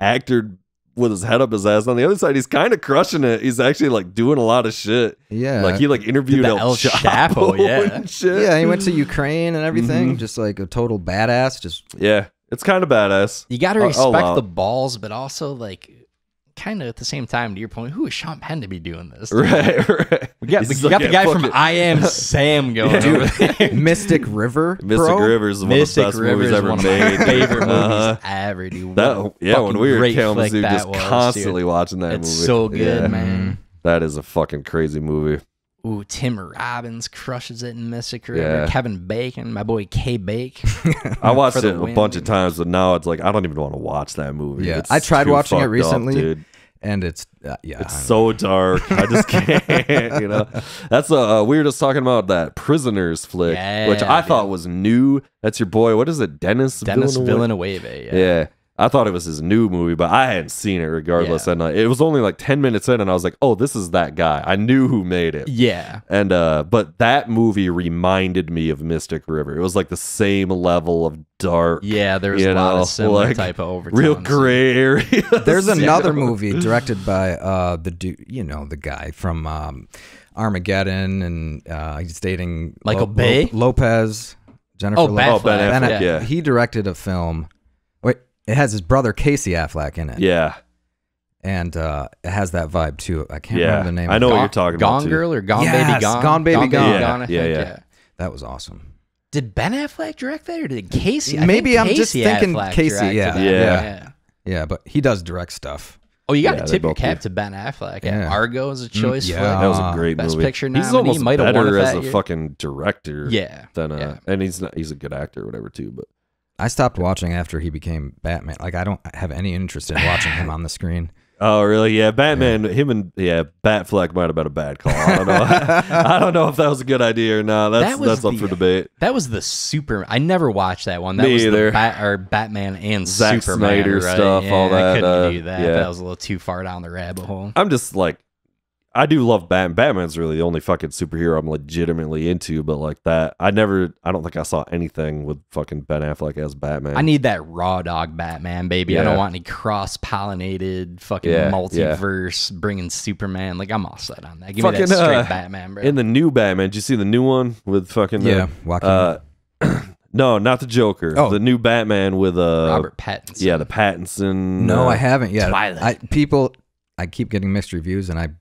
actor with his head up his ass. On the other side, he's kind of crushing it. He's actually like doing a lot of shit. Yeah. Like he like interviewed El Chapo. Yeah. And shit. Yeah. He went to Ukraine and everything. Just like a total badass. Just. Yeah. It's kind of badass. You got to respect the balls, but also like, kind of at the same time, to your point, who is Sean Penn to be doing this? Right. We got the guy from I Am Sam going over there. Mystic River, Mystic River is one of my favorite movies ever made. Ever, dude. That, yeah, when we were in Kalamazoo, just constantly watching that movie. It's so good, man. That is a fucking crazy movie. Ooh, Tim Robbins crushes it in Mystic River. Yeah. Kevin Bacon, my boy K. Bake. I watched it a bunch of times, but now it's like I don't even want to watch that movie. Yeah, I tried watching it recently, and it's it's so dark. I just can't. You know, that's we were just talking about that Prisoners flick, which I thought was new. That's your boy. What is it, Dennis Villeneuve? Yeah. I thought it was his new movie, but I hadn't seen it regardless. Yeah. And it was only like 10 minutes in, and I was like, oh, this is that guy. I knew who made it. Yeah. And but that movie reminded me of Mystic River. It was like the same level of dark. Yeah, there's a lot of similar type of overtones. Real gray area. There's another movie directed by the dude, you know, the guy from Armageddon, and he's dating Michael Bay? Lopez, Jennifer Lopez. Ben Affleck. Yeah. He directed a film. It has his brother Casey Affleck in it. Yeah. And it has that vibe too. I can't remember the name. I know what you're talking about. Gone Girl or Gone Baby Gone? Gone Baby Gone. Yeah. That was awesome. Did Ben Affleck direct that, or did Casey? Maybe I'm just thinking Casey. Yeah, but he does direct stuff. Oh, you got to tip your cap to Ben Affleck. Yeah. Argo is a choice. Yeah, that was a great movie. Best Picture nominee. He's almost better as a fucking director. Yeah. And he's a good actor or whatever too, but. I stopped watching after he became Batman. Like, I don't have any interest in watching him on the screen. Oh, really? Yeah, Batman, him and, Batfleck might have been a bad call. I don't know. I don't know if that was a good idea or not. That's up for debate. That was the Super. I never watched that one. That was either. The Batman and Zack Superman. Zack Snyder stuff, all that. I couldn't do that. Yeah. That was a little too far down the rabbit hole. I'm just like, I do love Batman. Batman's really the only fucking superhero I'm legitimately into, but like that, I don't think I saw anything with fucking Ben Affleck as Batman. I need that raw dog Batman, baby. Yeah. I don't want any cross-pollinated fucking multiverse bringing Superman. Like, I'm all set on that. Give me that straight Batman, bro. In the new Batman, did you see the new one with fucking no, not the Joker. Oh. The new Batman with Robert Pattinson. Yeah, the Pattinson. No, I haven't yet. Twilight. I keep getting mixed reviews, and I loved it.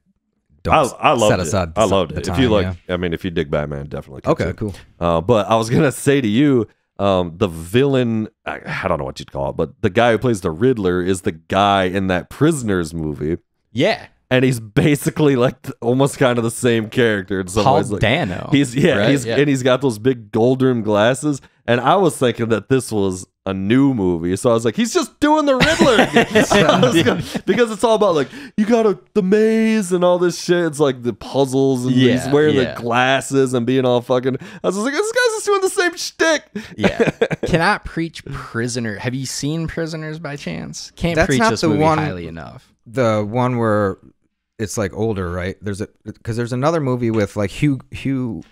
I loved it. If you like, I mean, if you dig Batman, definitely. Okay, cool. But I was gonna say to you, the villain, I don't know what you'd call it, but the guy who plays the Riddler is the guy in that Prisoners movie. Yeah, and he's basically like almost kind of the same character in some ways. Paul Dano. He's and he's got those big gold rimmed glasses. And I was thinking that this was a new movie, so I was like, he's just doing the Riddler. Because it's all about like, you got the maze and all this shit. It's like the puzzles, and he's wearing the glasses and being all fucking. I was just like, this guy's just doing the same shtick. Yeah, cannot preach Prisoner. Have you seen Prisoners by chance? Can't preach this movie highly enough. The one where it's like older, right? There's there's another movie with like Hugh.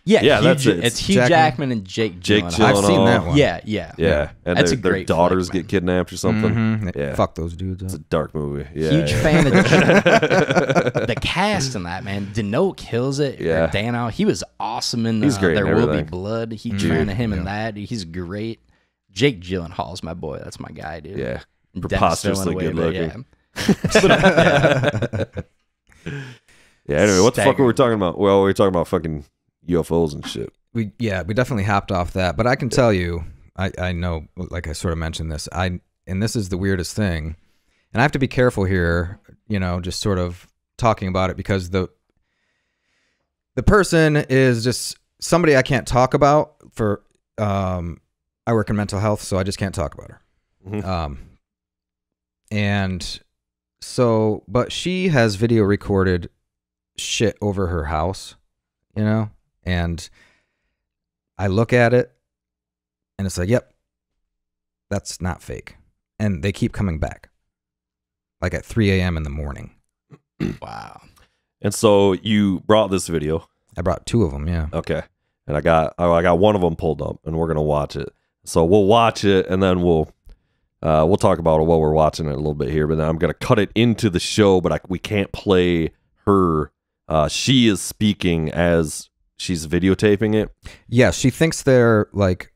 Yeah, that's it. It's Hugh Jackman and Jake Gyllenhaal. I've seen that one. Yeah. And that's their daughters get kidnapped or something. Yeah, fuck those dudes up. It's a dark movie. Yeah, huge fan of the cast in that, man. Deneau kills it. Yeah. Dano, he was awesome in There Will Be Blood. He trained him in that. He's great. Jake Gyllenhaal's my boy. That's my guy, dude. Yeah. Preposterously good looking. Yeah. Yeah, anyway, what the fuck were we talking about? Well, we were talking about fucking UFOs and shit. We definitely hopped off that, but I can tell you, I know, like I sort of mentioned this, and this is the weirdest thing, and I have to be careful here, you know, just sort of talking about it, because the person is just somebody I can't talk about for, I work in mental health, so I just can't talk about her. Mm-hmm. And so, but she has video recorded shit over her house, you know, and I look at it and it's like, yep, that's not fake. And they keep coming back like at 3 a.m. in the morning. Wow. And so you brought this video. I brought two of them. Yeah. Okay. And I got one of them pulled up and we're going to watch it. So we'll watch it and then we'll talk about it while we're watching it a little bit here, but then I'm going to cut it into the show, but we can't play her. She is speaking as she's videotaping it. Yeah, she thinks they're like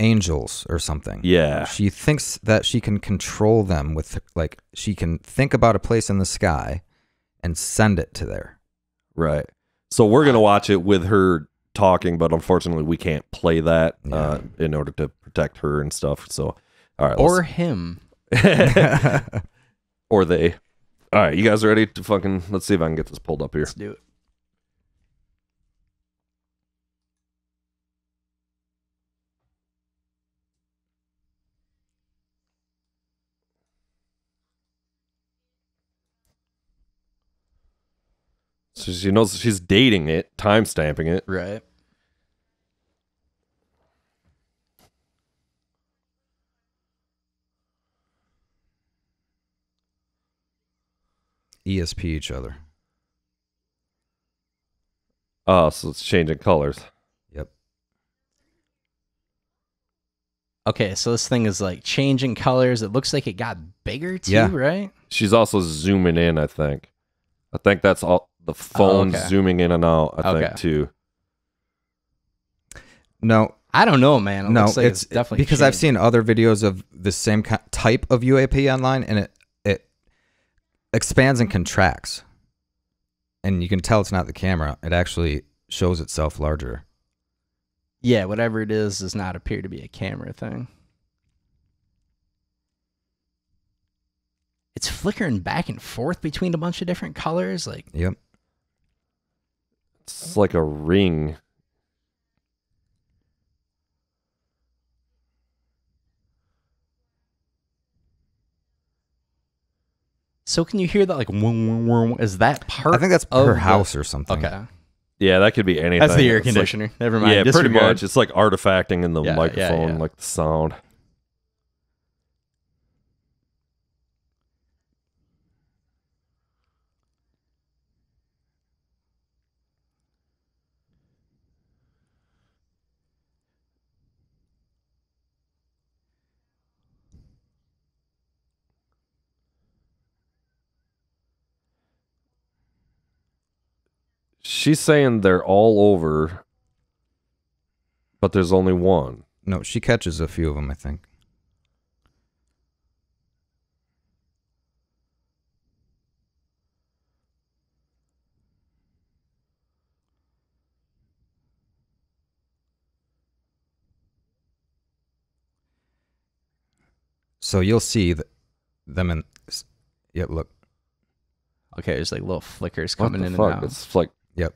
angels or something. Yeah. She thinks that she can control them with, like, she can think about a place in the sky and send it to there. Right. So we're going to watch it with her talking, but unfortunately we can't play that in order to protect her and stuff. So, all right. Or him. Or they. All right, you guys ready to fucking... Let's see if I can get this pulled up here. Let's do it. So she knows she's dating it, timestamping it. Right. ESP each other. Oh, so it's changing colors. Yep. Okay, so this thing is like changing colors. It looks like it got bigger too, right? She's also zooming in, I think. I think that's all the phone zooming in and out, I think too. No. I don't know, man. No, looks like it's definitely because changed. I've seen other videos of the same type of UAP online, and it expands and contracts, and you can tell it's not the camera. It actually shows itself larger. Yeah, whatever it is does not appear to be a camera thing. It's flickering back and forth between a bunch of different colors. Like, yep, it's like a ring. So can you hear that, like, is that part? I think that's her house or something. Okay. Yeah, that could be anything. That's the air conditioner. Like, never mind. Yeah, pretty much. It's like artifacting in the microphone, like the sound. She's saying they're all over, but there's only one. No, she catches a few of them, I think. So you'll see them in... Yeah, look. Okay, there's like little flickers coming in and out. It's like... Yep.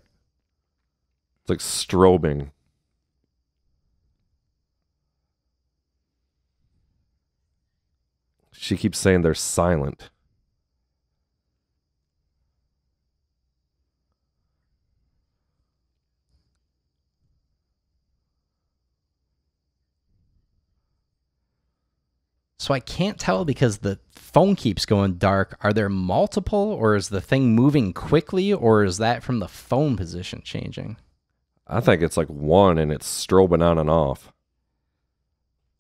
It's like strobing. She keeps saying they're silent. So I can't tell because the phone keeps going dark. Are there multiple, or is the thing moving quickly, or is that from the phone position changing? I think it's like one, and it's strobing on and off.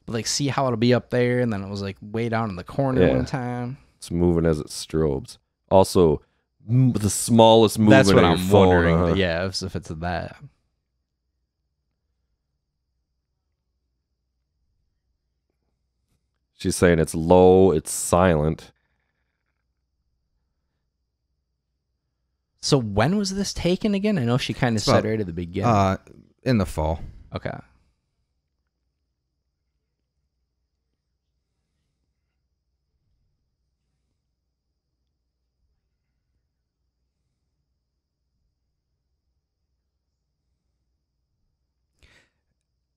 Like, see how it'll be up there, and then it was like way down in the corner one time. It's moving as it strobes. Also, the smallest movement. That's what I'm wondering. Yeah, if it's that. She's saying it's low, it's silent. So when was this taken again? I know she kind of said right at the beginning. In the fall. Okay.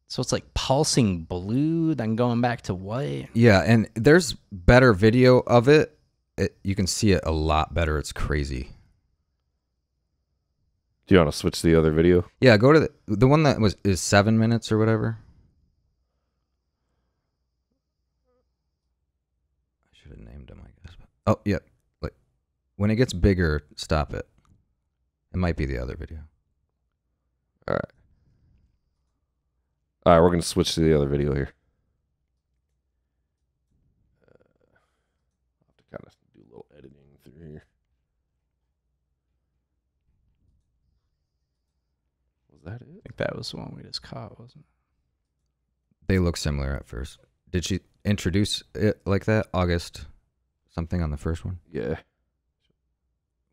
So it's like pulsing blue, then going back to white. Yeah, and there's better video of it. You can see it a lot better. It's crazy. Do you want to switch to the other video? Yeah, go to the one that is 7 minutes or whatever. I should have named him, I guess. Oh, yeah. Like, when it gets bigger, stop it. It might be the other video. All right. All right, we're going to switch to the other video here. I'll have to kind of do a little editing through here. Was that it? I think that was the one we just caught, wasn't it? They look similar at first. Did she introduce it like that? August something on the first one? Yeah.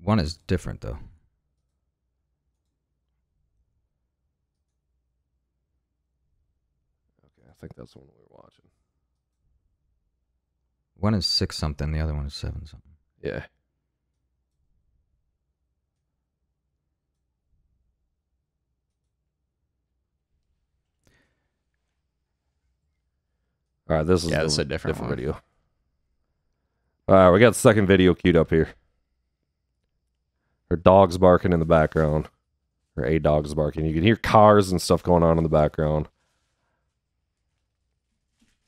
One is different, though. I think that's the one we were watching. One is 6 something, the other one is 7 something. Yeah. All right, this is a different video. All right, we got the second video queued up here. Her dog's barking in the background. Or a dog's barking. You can hear cars and stuff going on in the background.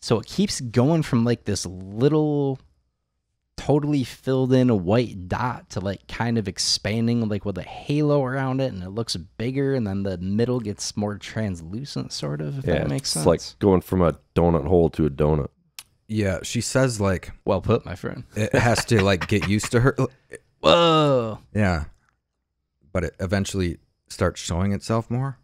So it keeps going from like this little totally filled in a white dot to like kind of expanding like with a halo around it, and it looks bigger, and then the middle gets more translucent sort of, if that makes sense. It's like going from a donut hole to a donut. Yeah, she says like... Well put, my friend. It has to like get used to her. Whoa! Yeah. But it eventually starts showing itself more.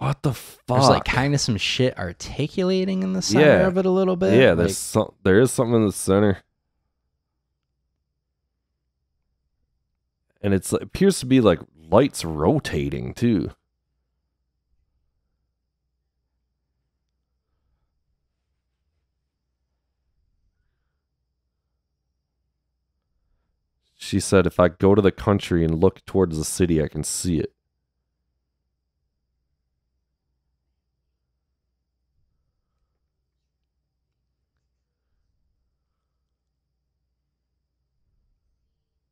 What the fuck? There's like kind of some shit articulating in the center of it a little bit. Yeah, there's like, there is something in the center. And it appears to be like lights rotating too. She said, if I go to the country and look towards the city, I can see it.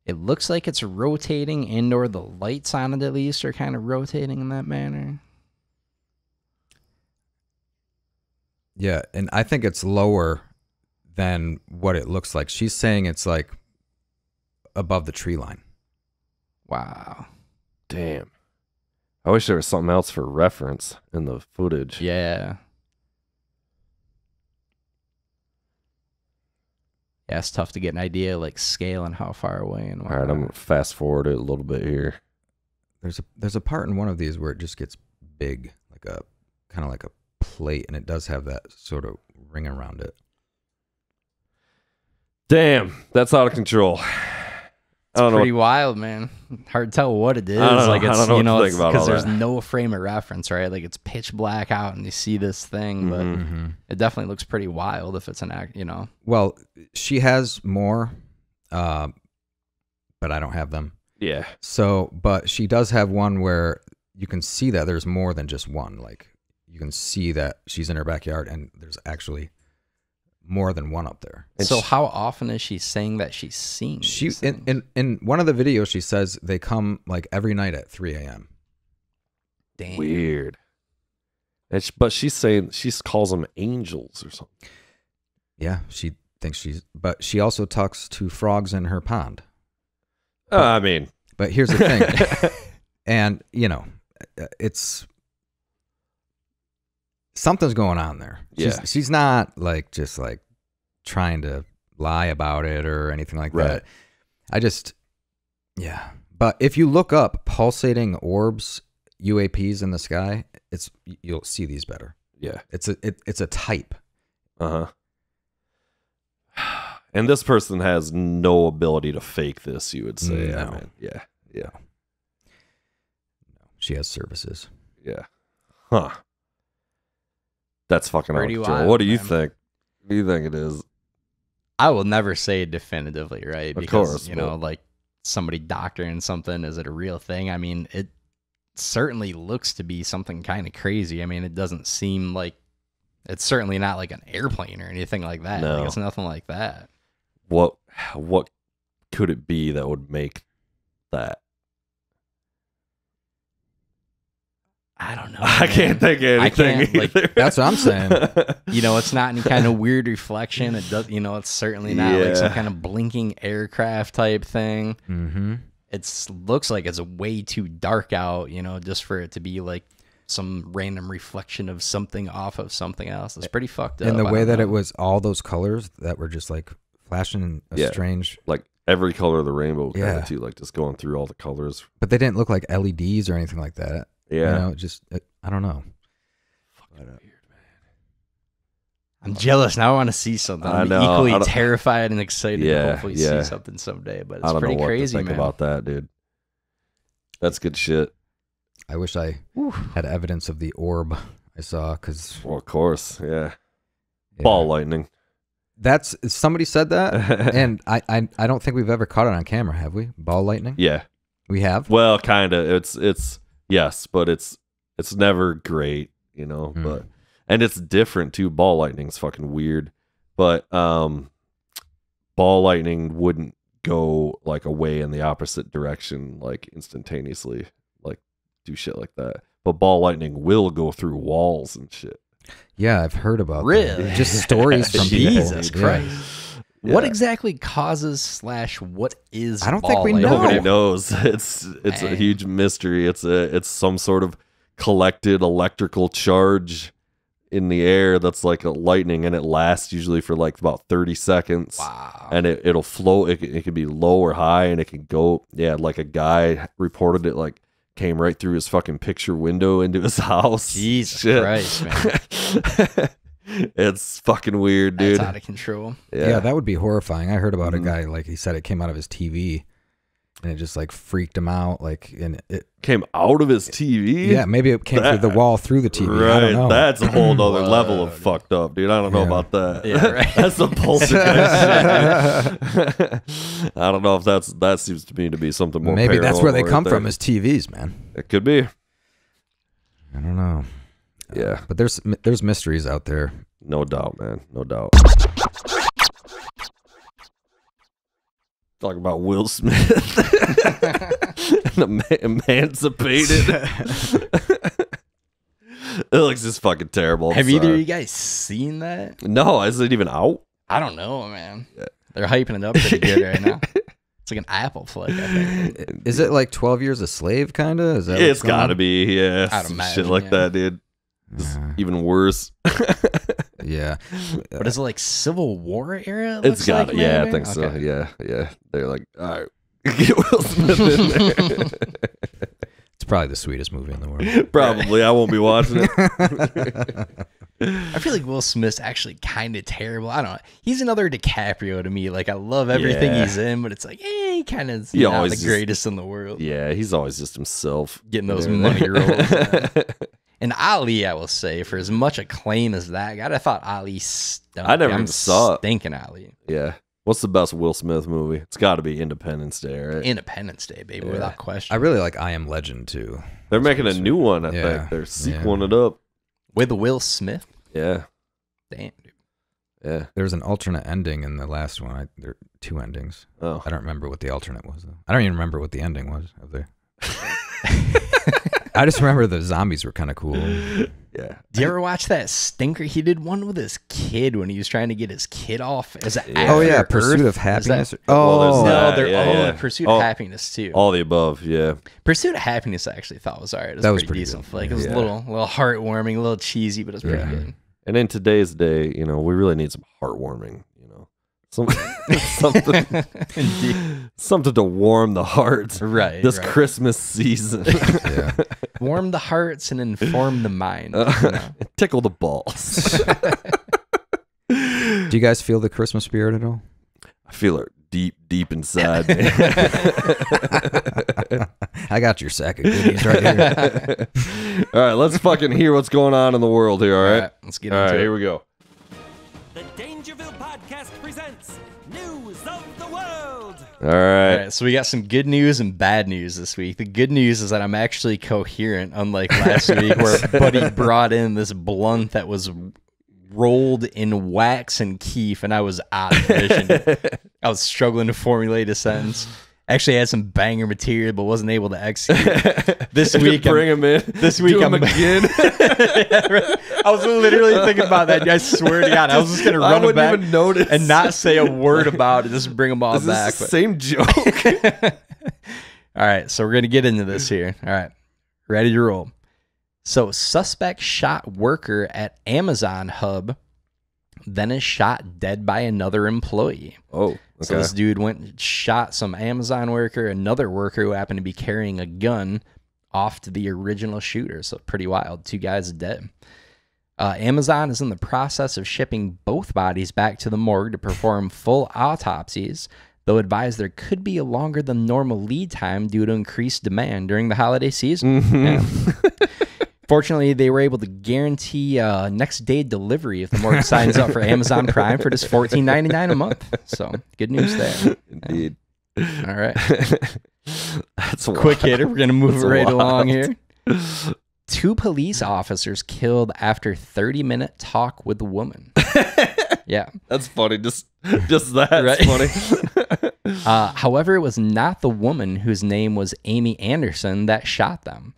It looks like it's rotating, and or the lights on it at least are kind of rotating in that manner. Yeah, and I think it's lower than what it looks like. She's saying it's like above the tree line. Wow. Damn. I wish there was something else for reference in the footage. Yeah. Yeah, it's tough to get an idea, like scale and how far away and whatnot. All right, I'm gonna fast forward it a little bit here. There's a part in one of these where it just gets big, like a kind of like a plate, and it does have that sort of ring around it. Damn, that's out of control. It's pretty wild, man. Hard to tell what it is. Like it's, you know, because there's no frame of reference, right? Like it's pitch black out, and you see this thing, but it definitely looks pretty wild if it's an act, you know. Well, she has more, but I don't have them. Yeah. So, but she does have one where you can see that there's more than just one. Like you can see that she's in her backyard, and there's actually more than one up there. And so how often is she saying that she's seeing these things? In one of the videos, she says they come like every night at 3 a.m. Damn. Weird. And but she's saying, she calls them angels or something. Yeah, she thinks she's... But she also talks to frogs in her pond. But, I mean... But here's the thing. And, you know, it's... something's going on there. Yeah. She's not like just like trying to lie about it or anything like that. I just, yeah. But if you look up pulsating orbs, UAPs in the sky, it's, you'll see these better. Yeah. It's a type. And this person has no ability to fake this, you would say. No. I mean, yeah. Yeah. She has services. Yeah. Huh. That's fucking out of control. What do you think? What do you think it is? I will never say definitively, right? Because, of course, you know, like somebody doctoring something, is it a real thing? I mean, it certainly looks to be something kind of crazy. I mean, it doesn't seem like, it's certainly not like an airplane or anything like that. No. Like, it's nothing like that. What could it be that would make that? I don't know. Man. I can't think of anything. Like, that's what I'm saying. You know, it's not any kind of weird reflection. It does. You know, it's certainly not like some kind of blinking aircraft type thing. It looks like it's way too dark out. You know, just for it to be like some random reflection of something off of something else. It's pretty fucked up. And the way that it was, all those colors that were just like flashing in a strange, like every color of the rainbow, kind of too, like just going through all the colors. But they didn't look like LEDs or anything like that. Yeah, you know, just I don't know. Fucking weird, man. I'm jealous now. I want to see something. I'm equally terrified and excited to hopefully see something someday. But it's pretty crazy, man. About that, dude. That's good shit. I wish I had evidence of the orb I saw, because well, of course, ball lightning. That's, somebody said that, and I don't think we've ever caught it on camera, have we? Ball lightning. Yeah, we have. Well, kind of. It's. Yes, but it's never great, you know, but, and it's different too. Ball lightning's fucking weird, but ball lightning wouldn't go like away in the opposite direction, like instantaneously, like do shit like that. But ball lightning will go through walls and shit. Yeah, I've heard about that. Just stories from Jesus Christ. Yeah. What exactly causes slash what is? I don't think we know. Nobody knows. It's a huge mystery. It's some sort of collected electrical charge in the air that's like a lightning, and it lasts usually for like about 30 seconds. Wow. And it'll float. It can be low or high, and it can go. Yeah, like a guy reported it like came right through his fucking picture window into his house. Jesus Christ, man. It's fucking weird, dude. It's out of control. Yeah. That would be horrifying. I heard about a guy, like he said it came out of his TV and it just like freaked him out. Like, and it came out of his TV? Yeah, maybe it came through the wall through the TV. Right. I don't know. That's a whole nother level of fucked up, dude. I don't know about that. Yeah, right. That's the poltergeist. I don't know if that seems to me to be something more. Maybe that's where they come from, is TVs, man. It could be. I don't know. Yeah, but there's mysteries out there, no doubt, man, no doubt. Talk about Will Smith and emancipated. It looks just fucking terrible. Have either of you guys seen that? No, is it even out? I don't know, man. They're hyping it up pretty good right now. It's like an Apple flick, I think. Is it like 12 Years a Slave kind of? Is that it's got to be? Yeah, I'd imagine, shit like that, dude. Even worse. But is it like Civil War era? It's got it. Yeah, I think so. Yeah, yeah. They're like, all right, get Will Smith in there. It's probably the sweetest movie in the world. Probably. I won't be watching it. I feel like Will Smith's actually kind of terrible. I don't know. He's another DiCaprio to me. Like, I love everything he's in, but it's like, he kind of not the greatest in the world. Yeah, he's always just himself. Getting those money rolls. And Ali, I will say, for as much acclaim as that got, I thought Ali stunk. I never even saw it. Stinking Ali. Yeah. What's the best Will Smith movie? It's got to be Independence Day, right? Independence Day, baby, without question. I really like I Am Legend, too. They're making a new one, I think. They're sequeling it up. With Will Smith? Yeah. Damn, dude. Yeah. There's an alternate ending in the last one. There are two endings. Oh. I don't remember what the alternate was, though. I don't even remember what the ending was. I just remember the zombies were kind of cool. Yeah. Do you ever watch that stinker? He did one with his kid when he was trying to get his kid off. Pursuit of Happiness. Pursuit of Happiness too. All the above, yeah. Pursuit of Happiness I actually thought was all right. That was pretty decent. Good. Like, it was a little heartwarming, a little cheesy, but it was pretty good. And in today's day, you know, we really need some heartwarming. something to warm the hearts this Christmas season. Warm the hearts and inform the mind. Tickle the balls. Do you guys feel the Christmas spirit at all? I feel it deep inside me. I got your sack of goodies right here. All right, let's fucking hear what's going on in the world here, all right? All right, let's get into it. Here we go. Presents News of the World. All right. So we got some good news and bad news this week. The good news is that I'm actually coherent, unlike last week where Buddy brought in this blunt that was rolled in wax and keef, and I was out of vision. I was struggling to formulate a sentence. Actually had some banger material, but wasn't able to execute. This week, I'm again. I was literally thinking about that. I swear to God, I was just gonna run it back and not say a word about it. Just bring them all back. Same joke. All right, so we're gonna get into this here. All right, ready to roll. So, suspect shot worker at Amazon hub, then is shot dead by another employee. Oh. Okay. So this dude went and shot some Amazon worker, another worker who happened to be carrying a gun off to the original shooter. So pretty wild. Two guys dead. Amazon is in the process of shipping both bodies back to the morgue to perform full autopsies, though advised there could be a longer than normal lead time due to increased demand during the holiday season. Yeah. Fortunately, they were able to guarantee next-day delivery if the morgue signs up for Amazon Prime for just $14.99 a month. So, good news there. Indeed. All right. That's a quick hitter. We're going to move right along here. 2 police officers killed after 30-minute talk with a woman. Yeah. That's funny. Just that's funny. However, it was not the woman whose name was Amy Anderson that shot them.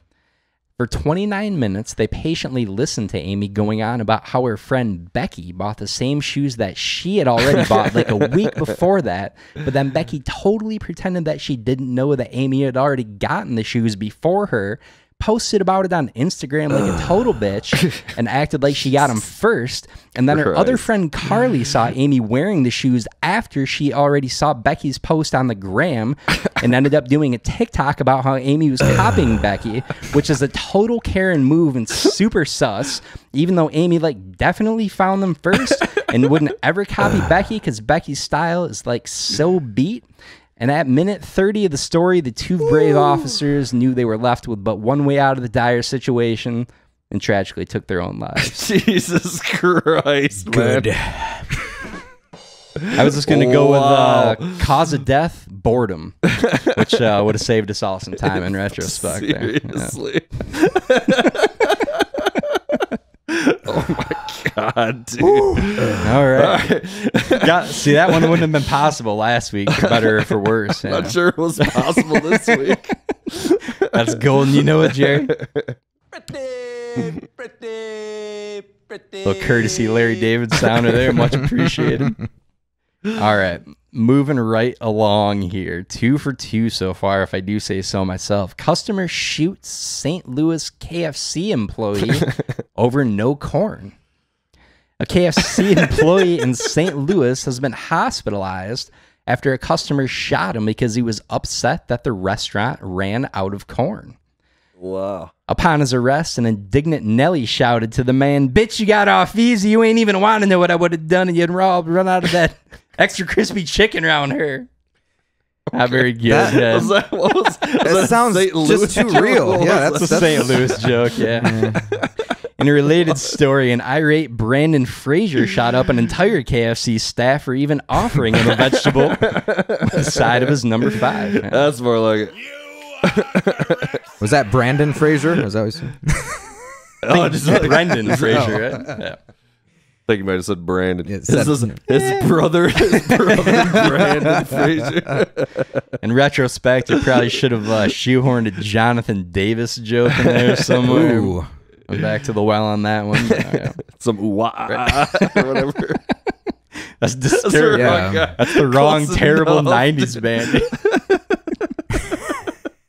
For 29 minutes, they patiently listened to Amy going on about how her friend Becky bought the same shoes that she had already bought like a week before that, but then Becky totally pretended that she didn't know that Amy had already gotten the shoes before her, posted about it on Instagram like a total bitch, and acted like she got them first, and then her other friend Carly saw Amy wearing the shoes after she already saw Becky's post on the gram, and ended up doing a TikTok about how Amy was copying Becky, which is a total Karen move and super sus, even though Amy like definitely found them first and wouldn't ever copy Becky because Becky's style is like so beat. And at minute 30 of the story, the 2 brave officers knew they were left with but one way out of the dire situation and tragically took their own lives. Jesus Christ, man. Good. I was just going to go with cause of death, boredom, which would have saved us all some time in retrospect. Seriously. There. Yeah. Oh my God, dude. All right. See, that one wouldn't have been possible last week, for better or for worse. I'm not sure it was possible this week. That's golden, you know it, Jerry. Pretty. Little courtesy Larry David sounder there, much appreciated. All right, moving right along here. 2 for 2 so far, if I do say so myself. Customer shoots St. Louis KFC employee over no corn. A KFC employee in St. Louis has been hospitalized after a customer shot him because he was upset that the restaurant ran out of corn. Wow. Upon his arrest, an indignant Nelly shouted to the man, "Bitch, you got off easy. You ain't even want to know what I would have done if you'd run out of that extra crispy chicken around her." Okay. Not very good. That sounds just too real. Yeah, that's a St. Louis joke. Yeah. In a related story, an irate Brandon Fraser shot up an entire KFC staff for even offering him a vegetable on the side of his number 5. Yeah. That's more like it. Was that Brandon Fraser? Was that what you said? Oh, just Brandon Fraser. Right? Yeah. I think you might have said Brandon. His brother Brandon Fraser. In retrospect, you probably should have shoehorned a Jonathan Davis joke in there somewhere. Ooh. I'm back to the well on that one. Yeah. Some wah or whatever. That's disturbing. Yeah. That's the wrong, terrible '90s band.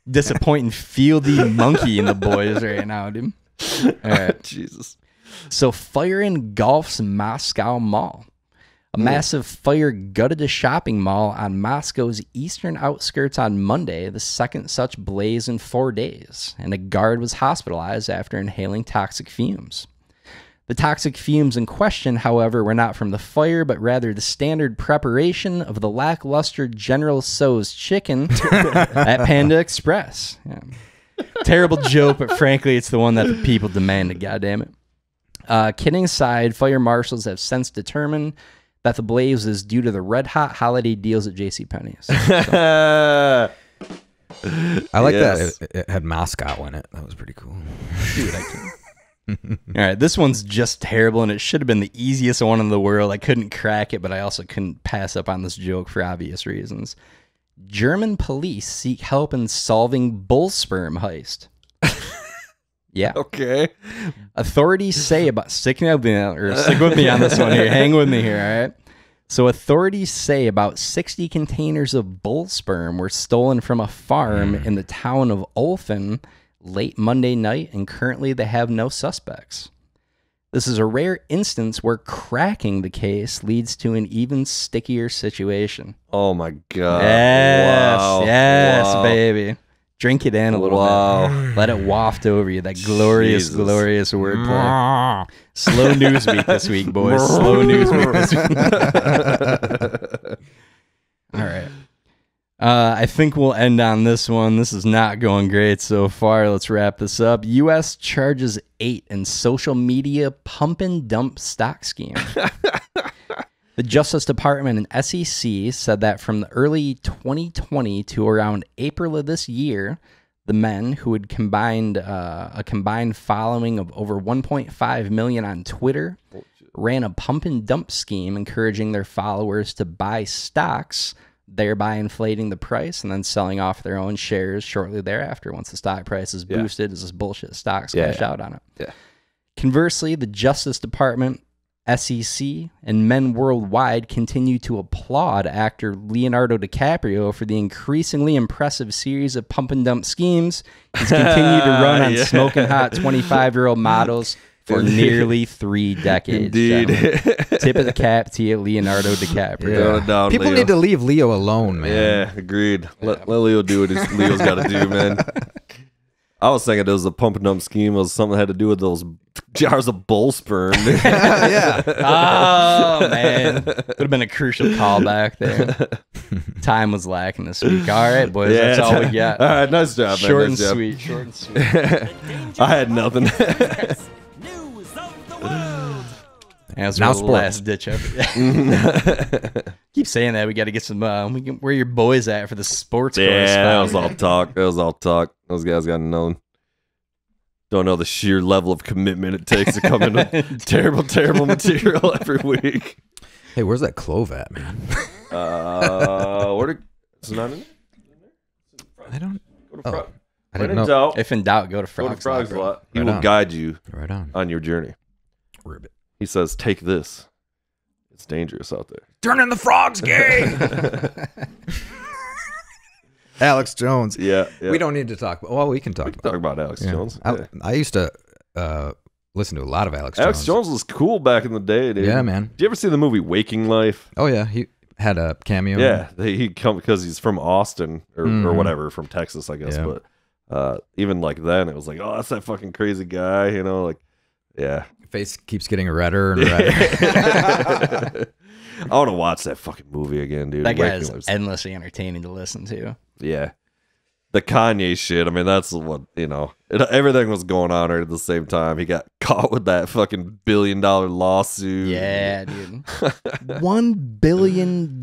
Disappointing fieldy monkey in the boys right now, dude. All right. Jesus. So fire engulfs Moscow Mall. A massive fire gutted a shopping mall on Moscow's eastern outskirts on Monday, the second such blaze in 4 days, and a guard was hospitalized after inhaling toxic fumes. The toxic fumes in question, however, were not from the fire, but rather the standard preparation of the lackluster General So's chicken at Panda Express. Yeah. Terrible joke, but frankly, it's the one that the people demanded, goddammit. Kidding aside, fire marshals have since determined that the blaze is due to the red-hot holiday deals at JCPenney's. So. I like that it had Moscow in it. That was pretty cool. Dude, I can't. All right, this one's just terrible, and it should have been the easiest one in the world. I couldn't crack it, but I also couldn't pass up on this joke for obvious reasons. German police seek help in solving bull sperm heist. Yeah. Okay. Authorities say about... stick with me on this one here. Hang with me here, all right? So authorities say about 60 containers of bull sperm were stolen from a farm in the town of Olphin late Monday night, and currently they have no suspects. This is a rare instance where cracking the case leads to an even stickier situation. Oh, my God. Yes. Wow. Yes, wow. Baby. Drink it in a little bit. Let it waft over you. That glorious, glorious wordplay. Slow news week this week, boys. Slow news week this week. All right. I think we'll end on this one. This is not going great so far. Let's wrap this up. U.S. charges 8 in social media pump and dump stock scheme. The Justice Department and SEC said that from the early 2020 to around April of this year, the men who had combined a combined following of over 1.5 million on Twitter ran a pump and dump scheme encouraging their followers to buy stocks, thereby inflating the price and then selling off their own shares shortly thereafter. Once the stock price is boosted, as this bullshit stocks cash out on it. Yeah. Conversely, the Justice Department, SEC, and men worldwide continue to applaud actor Leonardo DiCaprio for the increasingly impressive series of pump and dump schemes he's continued to run on smoking hot 25-year-old models for nearly 3 decades. Indeed. Tip of the cap to you, Leonardo DiCaprio. Yeah. Down, people need to leave Leo alone, man. Yeah, agreed. Let Leo do what Leo's got to do, man. I was thinking it was a pump and dump scheme. It was something that had to do with those jars of bull sperm. Yeah. Oh, man. Would have been a crucial callback there. Time was lacking this week. All right, boys. Yeah. That's all we got. All right. Nice job, man. Short and sweet. Short and sweet. I had nothing. News of the world. That's now the last ditch effort. Keep saying that. We got to get some. Where your boys at for the sports? Yeah, that was all talk. That was all talk. Those guys got known. Don't know the sheer level of commitment it takes to come into terrible, terrible material every week. Hey, where's that clove at, man? It's not in there. I don't. Go to Frog. I don't know. Doubt, if in doubt, go to Frog's. Go to Frog's lot. He will guide you on your journey. Ribbit. He says, "Take this. It's dangerous out there. Turn in the Frog's game." Alex Jones. Yeah, yeah. We don't need to talk. Well, we can talk about Alex Jones. Yeah. I used to listen to a lot of Alex Jones. Alex Jones was cool back in the day, dude. Yeah, man. Did you ever see the movie Waking Life? Oh, yeah. He had a cameo. Yeah. He'd come because he's from Austin or whatever, from Texas, I guess. Yeah. But even like then, it was like, oh, that's that fucking crazy guy. You know, like, yeah. Face keeps getting redder and redder. I want to watch that fucking movie again, dude. That guy is endlessly entertaining to listen to. Yeah. The Kanye shit. I mean, that's what, you know, everything was going on right at the same time. He got caught with that fucking $1 billion lawsuit. Yeah, dude. $1 billion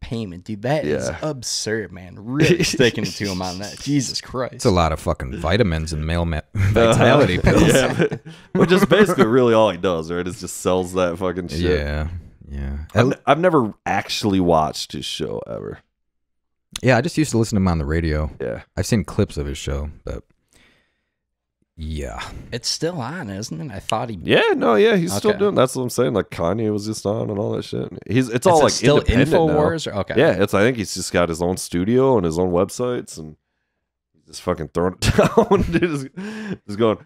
payment, dude. That is absurd, man. Really sticking to him on that. Jesus Christ. It's a lot of fucking vitamins and male vitality pills. Yeah. Which is basically really all he does, right? Is just sells that fucking shit. Yeah. Yeah. I've never actually watched his show ever. Yeah, I just used to listen to him on the radio. Yeah. I've seen clips of his show, but yeah. It's still on, isn't it? I thought he... Yeah, no, yeah, he's still doing... That's what I'm saying. Like, Kanye was just on and all that shit. It's all, like, still InfoWars? Okay. Yeah, I think he's just got his own studio and his own websites, and just fucking throwing it down. just going...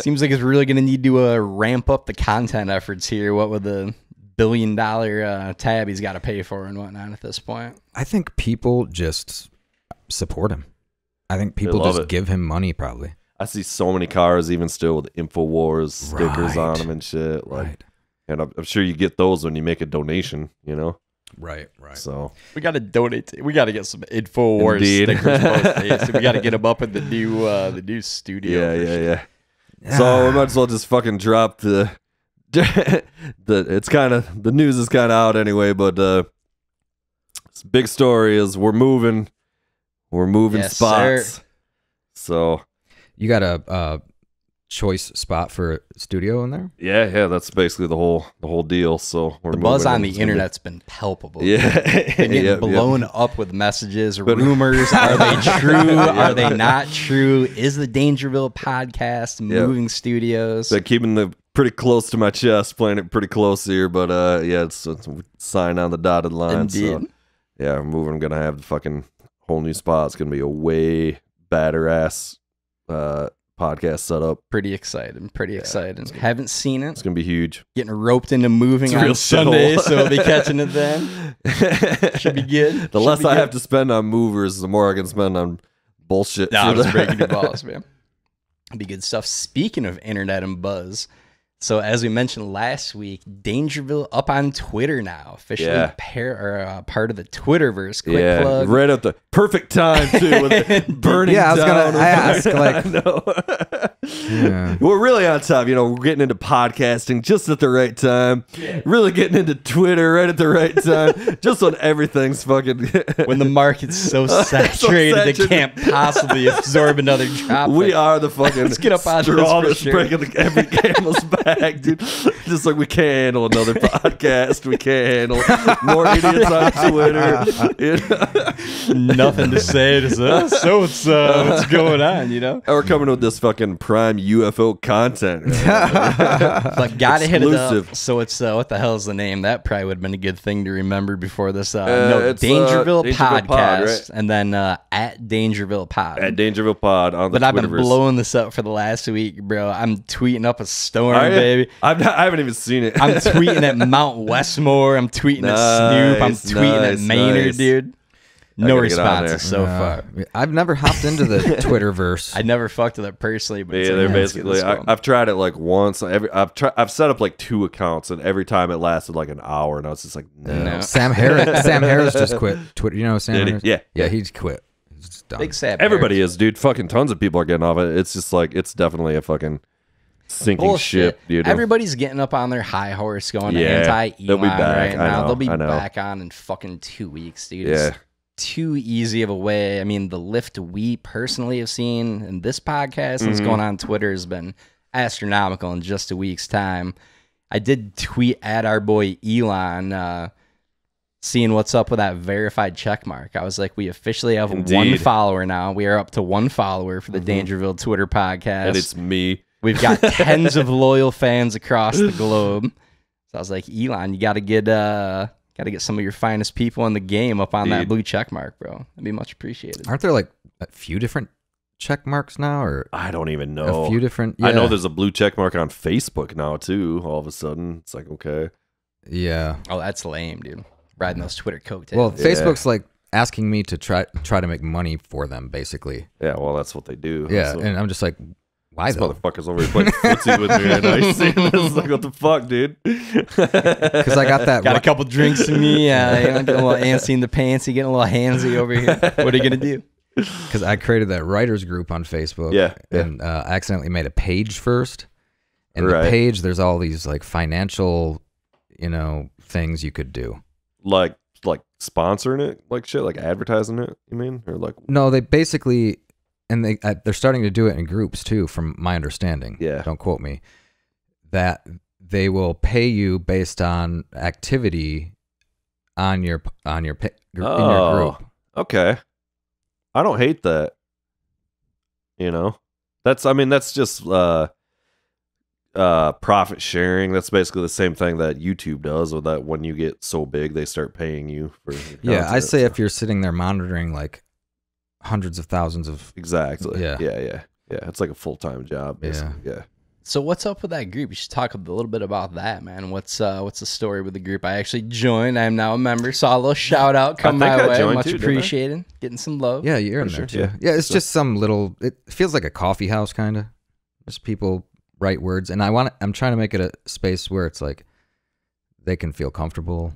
Seems like it's really going to need to ramp up the content efforts here. What with the... $1 billion tab he's got to pay for and whatnot at this point. I think people just support him. I think people just give him money, probably. I see so many cars even still with InfoWars stickers on them and shit. Like, and I'm sure you get those when you make a donation, you know? Right, right. So we got to donate. We got to get some InfoWars stickers. We got to get them up in the new studio. Yeah, yeah, yeah. So we might as well just fucking drop the... the news is kind of out anyway, but this big story is we're moving spots. Sir. So you got a choice spot for studio in there? Yeah, yeah, that's basically the whole deal. So we're the buzz on the internet's been palpable. Yeah, they're getting blown up with messages, rumors. Are they true? Are they not true? Is the Dangerville podcast moving studios? They're keeping the pretty close to my chest, playing it pretty close here, but yeah, it's sign on the dotted line. Indeed. So yeah, I'm gonna have the fucking whole new spot. It's gonna be a way badder ass podcast setup. Pretty excited, pretty excited. Haven't seen it. It's gonna be huge. Getting roped into moving on Sunday, so we'll be catching it then. Should be good. The less I have to spend on movers, the more I can spend on bullshit. Nah, I'm just breaking your balls, man. It'd be good stuff. Speaking of internet and buzz. So as we mentioned last week, Dangerville up on Twitter now, officially part of the Twitterverse. Quick plug. Right at the perfect time too, with it burning. Yeah, I was gonna ask. Like, we're really on top. You know, we're getting into podcasting just at the right time. Yeah. Really getting into Twitter right at the right time. Just when everything's fucking when the market's so saturated, they can't possibly absorb another drop. We are the fucking let's get up on this for sure. Breaking every camel's back. Dude, just like we can't handle another podcast, we can't handle more idiots on Twitter. You know? Nothing to say to us. So it's what's going on, you know? And we're coming with this fucking prime UFO content. Right? But gotta hit it up. So it's what the hell is the name? That probably would have been a good thing to remember before this. No, Dangerville Podcast, Pod, right? And then at Dangerville Pod. At Dangerville Pod on the Twitterverse. I've been blowing this up for the last week, bro. I'm tweeting up a storm. Baby. I haven't even seen it. I'm tweeting at Mount Westmore. I'm tweeting at Snoop. I'm tweeting at Maynard, dude. No responses so far. I've never hopped into the Twitterverse. I never fucked with it personally, but yeah, they're basically. I've tried it like once. I've set up like 2 accounts, and every time it lasted like an hour, and I was just like, no. Sam Harris. Sam Harris just quit Twitter. You know Sam Harris? Yeah, yeah, he's quit. He's just done. Big Sam. Everybody is, dude. Fucking tons of people are getting off it. It's just like it's definitely a fucking. Sinking ship, dude. Everybody's getting up on their high horse, going anti-Elon right now. They'll be back on in fucking 2 weeks, dude. Yeah. It's too easy of a way. I mean, the lift we personally have seen in this podcast that's going on Twitter has been astronomical in just a week's time. I did tweet at our boy Elon, seeing what's up with that verified check mark. I was like, we officially have one follower now. We are up to 1 follower for the Dangerville Twitter podcast. And it's me. We've got tens of loyal fans across the globe. So I was like, Elon, you got to get some of your finest people in the game up on that blue check mark, bro. That'd be much appreciated. Aren't there like a few different check marks now, or I don't even know. A few different. Yeah. I know there's a blue check mark on Facebook now too. All of a sudden, it's like okay, yeah. Oh, that's lame, dude. Riding those Twitter coattails. Well, Facebook's like asking me to try to make money for them, basically. Yeah, well, that's what they do. Yeah, so. And I'm just like. Why this motherfucker's over here playing footsie with me right now? You see this? Like, what the fuck, dude? Because I got that. Got a couple drinks in me. I'm getting a little antsy in the pantsy, getting a little handsy over here. What are you going to do? Because I created that writers group on Facebook. Yeah, yeah. And accidentally made a page first. And right. The page, there's all these like financial, you know, things you could do. Like sponsoring it, like shit, like advertising it. You mean, or like? No, they basically, and they're starting to do it in groups too, from my understanding. Yeah. Don't quote me. That they will pay you based on activity on your in your group. Okay. I don't hate that. You know, that's, I mean, that's just profit sharing. That's basically the same thing that YouTube does, with that when you get so big, they start paying you for your content. Yeah, I say so. If you're sitting there monitoring like hundreds of thousands of... Exactly. Yeah. Yeah, yeah. Yeah, it's like a full-time job, basically. Yeah. Yeah. So what's up with that group? You should talk a little bit about that, man. What's the story with the group? I actually joined. I'm now a member. Saw a little shout out come my way. Much appreciated. Getting some love. Yeah, you're in there too. Yeah, yeah, it's just some little. It feels like a coffee house kind of. Just people write words, and I'm trying to make it a space where it's like they can feel comfortable,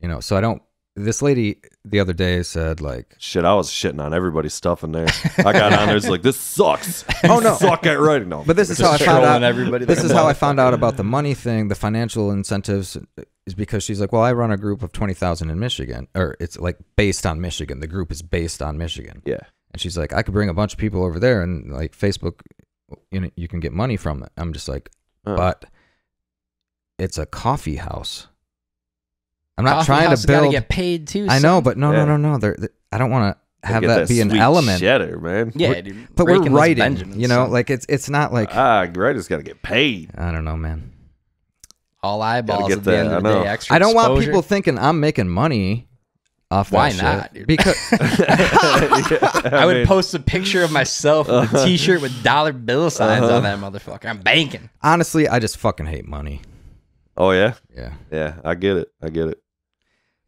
you know. So I don't. This lady the other day said, like... Shit, I was shitting on everybody's stuff in there. I got on there, it's like, this sucks. Oh, no. Suck at writing. No, but this is how I found out. This is how I found out about the money thing, the financial incentives, is because she's like, well, I run a group of 20,000 in Michigan. Or it's like based on Michigan. The group is based on Michigan. Yeah. And she's like, I could bring a bunch of people over there, and like Facebook, you know, you can get money from it. I'm just like, but it's a coffee house. I'm not trying to build. Get paid too. I know, but no. I don't want to have that be an element. Cheddar, man. Yeah, dude. But we're writing, you know, like it's not like writers got to get paid. I don't know, man. All eyeballs at the end of the day. Extra. I don't want people thinking I'm making money off that shit. Why not, dude? Because I would post a picture of myself with a T-shirt with dollar bill signs on that motherfucker. I'm banking. Honestly, I just fucking hate money. Oh yeah, yeah, yeah. I get it. I get it.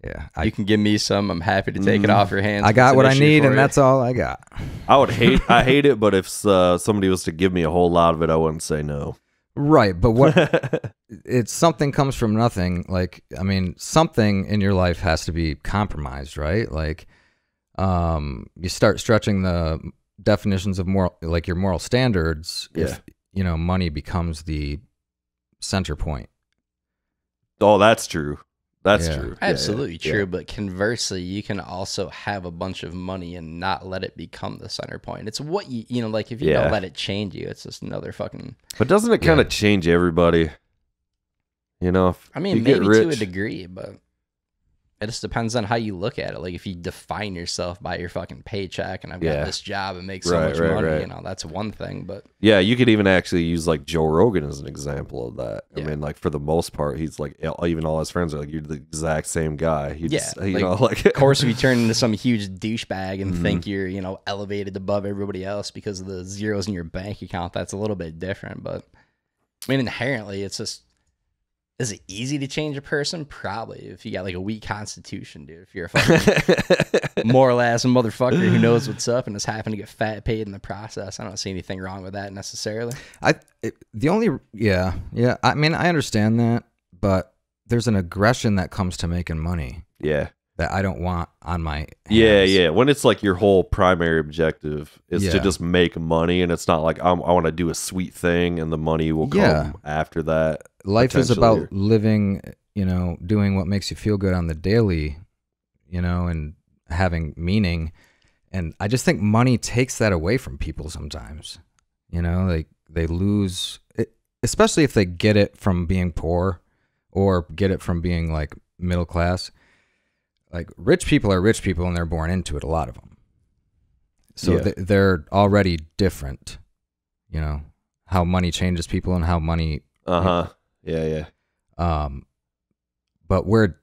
Yeah, you can give me some. I'm happy to take it off your hands. I got what I need, and that's all I got. I would hate. I hate it, but if somebody was to give me a whole lot of it, I wouldn't say no. Right, but what? It's something comes from nothing. Like, I mean, something in your life has to be compromised, right? Like, you start stretching the definitions of moral, like your moral standards. Yeah. If you know, money becomes the center point. Oh, that's true. That's true. Absolutely true. Yeah. But conversely, you can also have a bunch of money and not let it become the center point. It's what you, you know, like if you don't let it change you, it's just another fucking. But doesn't it kind of change everybody? You know, if I mean, maybe to a degree, but it just depends on how you look at it. Like if you define yourself by your fucking paycheck, and I've got this job and make so much money, you know, that's one thing. But yeah, you could even actually use like Joe Rogan as an example of that. Yeah. I mean, like for the most part, he's like, even all his friends are like, you're the exact same guy. You just, you know, like of course, if you turn into some huge douchebag and think you're, you know, elevated above everybody else because of the zeros in your bank account, that's a little bit different. But I mean, inherently, it's just. Is it easy to change a person? Probably. If you got like a weak constitution, dude. If you're a fucking moral ass motherfucker who knows what's up and is happy to get fat paid in the process, I don't see anything wrong with that necessarily. Yeah. I mean, I understand that, but there's an aggression that comes to making money. Yeah. That I don't want on my hands. Yeah, yeah. When it's like your whole primary objective is to just make money, and it's not like I want to do a sweet thing and the money will come after that. Life is about living, you know, doing what makes you feel good on the daily, you know, and having meaning. And I just think money takes that away from people sometimes. You know, like they lose it, especially if they get it from being poor or get it from being like middle class. Like rich people are rich people and they're born into it, a lot of them. So they're already different, you know, how money changes people and how money. Yeah, yeah. But we're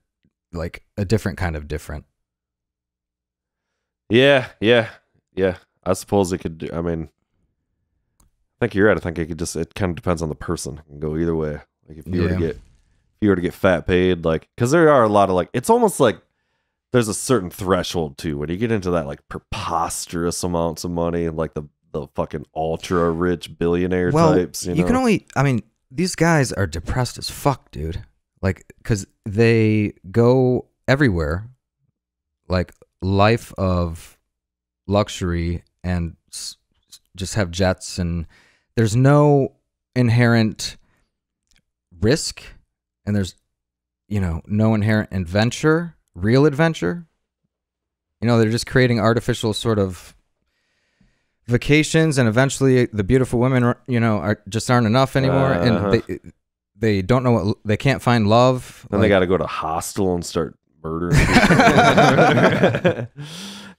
like a different kind of different. Yeah, yeah, yeah. I suppose it could, I mean, I think you're right. I think it could just, it kind of depends on the person. It can go either way. Like if you were to get, if you were to get fat paid, like, cause there are a lot of like, it's almost like, there's a certain threshold too when you get into that like preposterous amounts of money, like the fucking ultra rich billionaire types. You know? You can only, I mean, these guys are depressed as fuck, dude. Like, cause they go everywhere, like life of luxury and just have jets, and there's no inherent risk, and there's, you know, no inherent adventure, real adventure. You know, they're just creating artificial sort of vacations, and eventually the beautiful women, you know, just aren't enough anymore, and they don't know what, they can't find love. Then like, they got to go to hostel and start murdering people.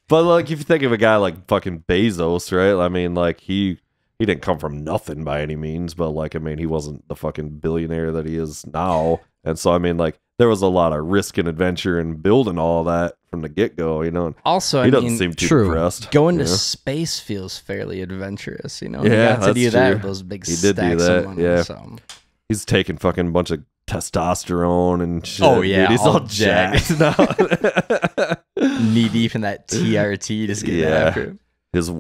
But like, if you think of a guy like fucking Bezos, right? I mean, like he didn't come from nothing by any means, but like, I mean, he wasn't the fucking billionaire that he is now. And so, I mean, like, there was a lot of risk and adventure and building all that from the get go, you know. And also, he doesn't seem too depressed. Going to space feels fairly adventurous, you know. Yeah, he got to do that with those big stacks of money. Yeah. So. He's taking fucking a bunch of testosterone and shit. Oh yeah, dude. He's all jacked now. Knee deep in that TRT, just getting after him. His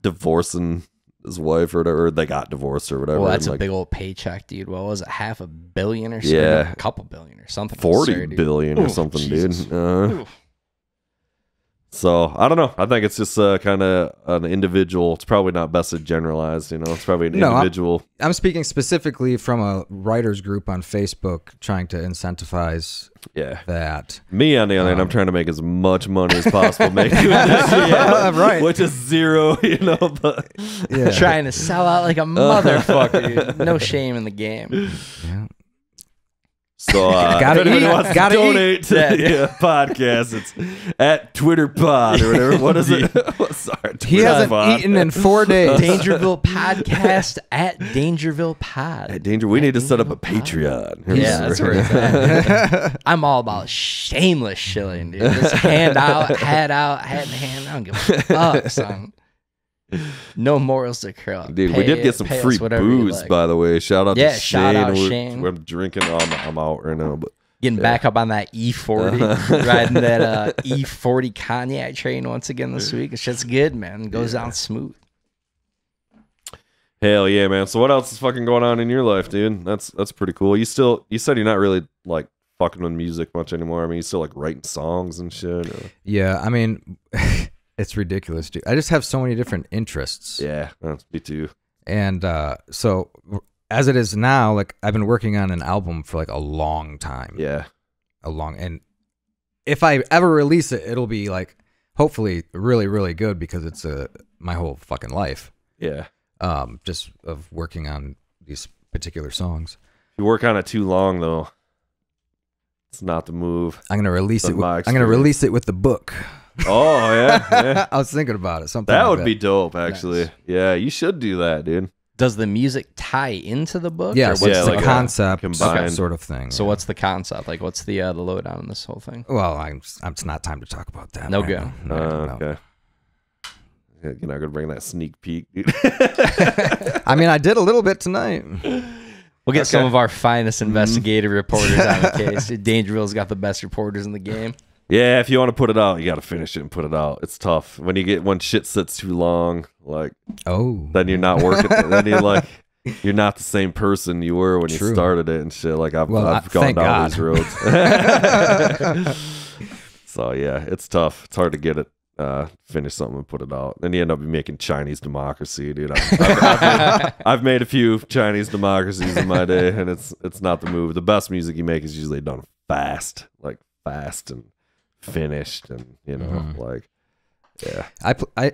divorcing his wife or whatever, they got divorced or whatever. Well, that's a like, big old paycheck, dude. What was it, $500 million or something? Yeah, a couple billion or something. 40 billion or something, dude. So I don't know. I think it's just kind of an individual. It's probably not best to generalize, you know. It's probably an individual. I'm speaking specifically from a writers group on Facebook trying to incentivize that. Me, on the other hand, I'm trying to make as much money as possible making this, right, which is zero, you know. But trying to sell out like a motherfucker. No shame in the game. Yeah. So if anyone wants to donate to the podcast, it's at Twitter Pod or whatever. What is it? Sorry, he hasn't eaten in 4 days. Dangerville Podcast at Dangerville Pod. At Danger, we need to set up a Patreon. Yeah, that's where it's at. I'm all about shameless shilling, dude. Just hand out, hat in hand. I don't give a fuck, son. No morals to curl up. Dude, we did get some free booze, by the way. Shout out to Shane. Shout out Shane. We're drinking. I'm out right now, but getting back up on that E40, riding that E40 cognac train once again this week. It's just good, man. It goes down smooth. Hell yeah, man. So what else is fucking going on in your life, dude? That's pretty cool. You said you're not really like fucking with music much anymore. I mean, you still like writing songs and shit. Or? Yeah, I mean. It's ridiculous, dude. I just have so many different interests. Yeah, me too. And so as it is now, like I've been working on an album for like a long time. Yeah. And if I ever release it, it'll be like hopefully really, really good because it's my whole fucking life. Yeah. Just of working on these particular songs. If you work on it too long though, it's not the move. I'm gonna release it with the book. Oh yeah. I was thinking about it. Something that would be dope, actually. Nice. Yeah, you should do that, dude. Does the music tie into the book? Yeah, what's the like concept sort of thing? So what's the concept? Like, what's the lowdown on this whole thing? Well, it's not time to talk about that. No good. Okay. You're not gonna bring that sneak peek, dude. I mean, I did a little bit tonight. We'll get some of our finest investigative reporters on the case. Dangerville's got the best reporters in the game. Yeah, if you want to put it out, you got to finish it and put it out. It's tough when you get shit sits too long. Like, then you're not working. Then you're like, you're not the same person you were when you started it and shit. Like I've gone down these roads. So yeah, it's tough. It's hard to get it. Finish something and put it out. Then you end up making Chinese democracy, dude. I've made a few Chinese democracies in my day, and it's not the move. The best music you make is usually done fast, like fast and finished, and you know, like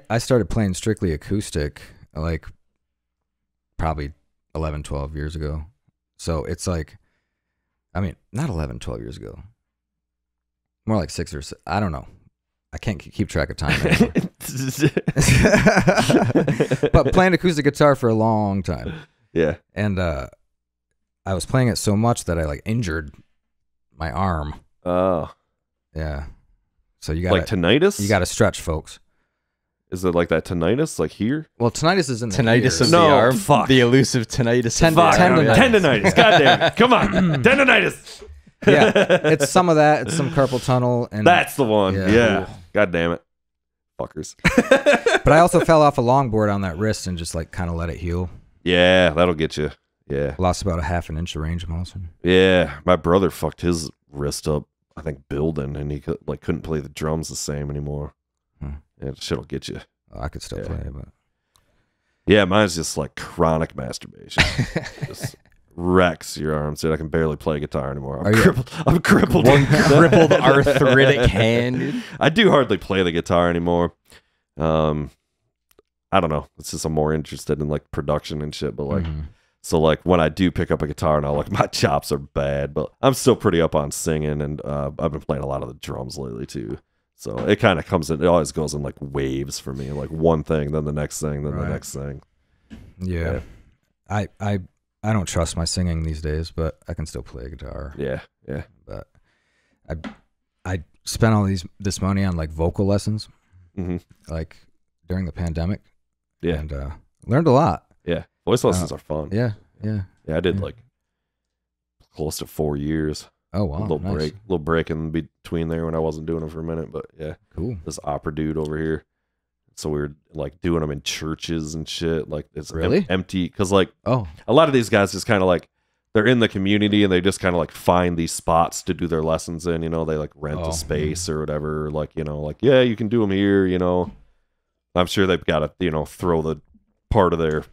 I started playing strictly acoustic like probably 11-12 years ago, so it's like, I mean, not 11-12 years ago, more like 6 or 7, I don't know, I can't keep track of time anymore. But playing acoustic guitar for a long time, and I was playing it so much that I like injured my arm. Yeah, so you got like tinnitus. You got to stretch, folks. Is it like that tinnitus, like here? Well, tinnitus is in the tinnitus of the arm. Fuck the elusive tinnitus. Tendonitis. Goddamn it! Come on, tendonitis. Yeah, it's some of that. It's some carpal tunnel, and that's the one. Yeah, goddamn it, fuckers. But I also fell off a longboard on that wrist and just like kind of let it heal. Yeah, that'll get you. Yeah, lost about a ½ inch of range of motion. Yeah, my brother fucked his wrist up, I think, building, and he couldn't play the drums the same anymore. That shit'll get you. Oh, I could still play, but yeah, mine's just like chronic masturbation. Just wrecks your arms, dude. I can barely play guitar anymore. I'm crippled. One crippled arthritic hand. Dude. I do hardly play the guitar anymore. I don't know. It's just I'm more interested in like production and shit. But like, so like when I do pick up a guitar and all, like my chops are bad, but I'm still pretty up on singing, and I've been playing a lot of the drums lately too. So it kind of comes in. It always goes in like waves for me. Like one thing, then the next thing, then the next thing. Yeah, yeah. I don't trust my singing these days, but I can still play guitar. Yeah, yeah. But I spent all this money on like vocal lessons, like during the pandemic. Yeah, and learned a lot. Yeah, voice lessons are fun. Yeah, yeah, yeah. I did like close to 4 years. Oh wow! A little break in between there when I wasn't doing them for a minute, but yeah, cool. This opera dude over here, so we were like doing them in churches and shit. Like it's really empty because like a lot of these guys just kind of like they're in the community and they just kind of like find these spots to do their lessons in. You know, they like rent a space or whatever. Like you know, like yeah, you can do them here. You know, I'm sure they've got to throw the part of their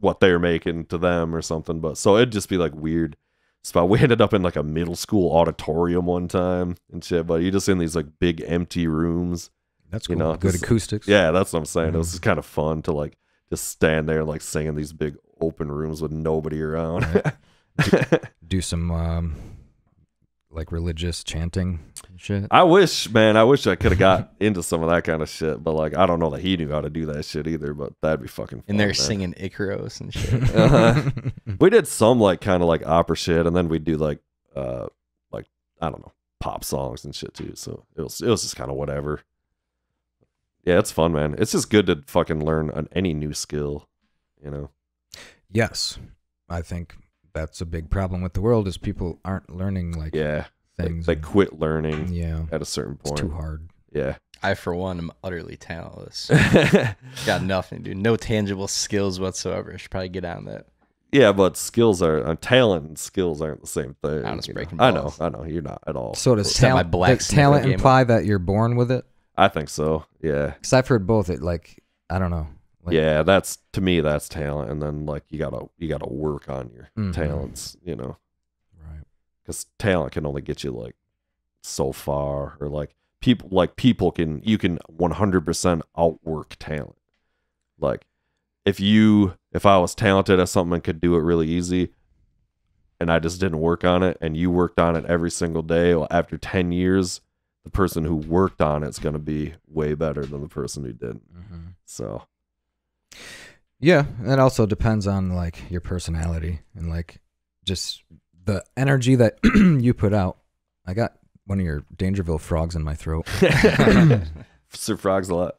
what they're making to them or something. But so it'd just be like weird. So we ended up in like a middle school auditorium one time and shit, but you're just in these like big empty rooms. That's cool. You know, good acoustics. Yeah, that's what I'm saying. It was just kind of fun to like just stand there and like sing in these big open rooms with nobody around. Do some like religious chanting and shit. I wish, man. I wish I could have got into some of that kind of shit, but like I don't know that he knew how to do that shit either. But that'd be fucking fun. And they're singing Icaros and shit. We did some like kind of like opera shit, and then we do like I don't know, pop songs and shit too. So it was just kind of whatever. Yeah, it's fun, man. It's just good to fucking learn any new skill, you know. Yes, I think that's a big problem with the world is people aren't learning like things. They quit learning at a certain point. It's too hard. Yeah. I, for one, am utterly talentless. Got nothing, dude. No tangible skills whatsoever. I should probably get on that. Yeah, but skills are talent and skills aren't the same thing. I'm just breaking balls. I know. You're not at all. So does talent imply that you're born with it? I think so. Yeah. Because I've heard both. It like, I don't know. Like, yeah, that's to me that's talent, and then like you gotta work on your talents, you know, right? Because talent can only get you like so far, or like people can 100% outwork talent. Like if I was talented at something and could do it really easy, and I just didn't work on it, and you worked on it every single day, well, after 10 years, the person who worked on it's gonna be way better than the person who didn't. So. Yeah, it also depends on like your personality and like just the energy that you put out. I got one of your Dangerville frogs in my throat. Sir Frog's a lot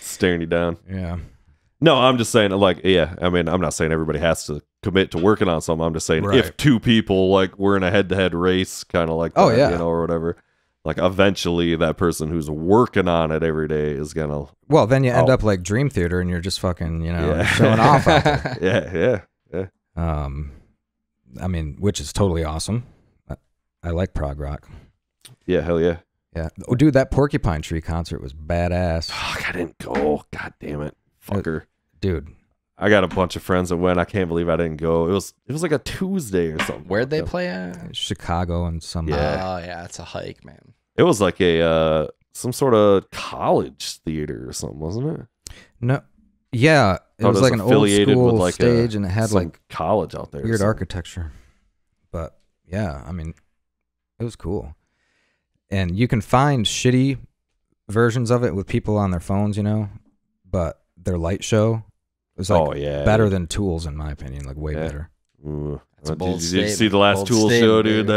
staring you down. Yeah. No, I'm just saying like, yeah, I mean, I'm not saying everybody has to commit to working on something. I'm just saying if two people like were in a head-to-head race, kind of like that, you know, or whatever. Like eventually that person who's working on it every day is gonna then you end up like Dream Theater and you're just fucking, you know, showing off out there. Yeah. I mean, which is totally awesome. I like prog rock. Yeah, hell yeah. Yeah. Oh dude, that Porcupine Tree concert was badass. Fuck, I didn't go. God damn it. Fucker. Dude. I got a bunch of friends that went. I can't believe I didn't go. It was like a Tuesday or something. Where'd they play at? Chicago and some. Yeah. Oh yeah, it's a hike, man. It was like a some sort of college theater or something, wasn't it? No. Yeah, it was like an old school like stage, and it had like college out there. Weird architecture, but yeah, I mean, it was cool. And you can find shitty versions of it with people on their phones, you know, but their light show. It was like better than Tools, in my opinion. Like way better. Did you see the last Tools show, dude?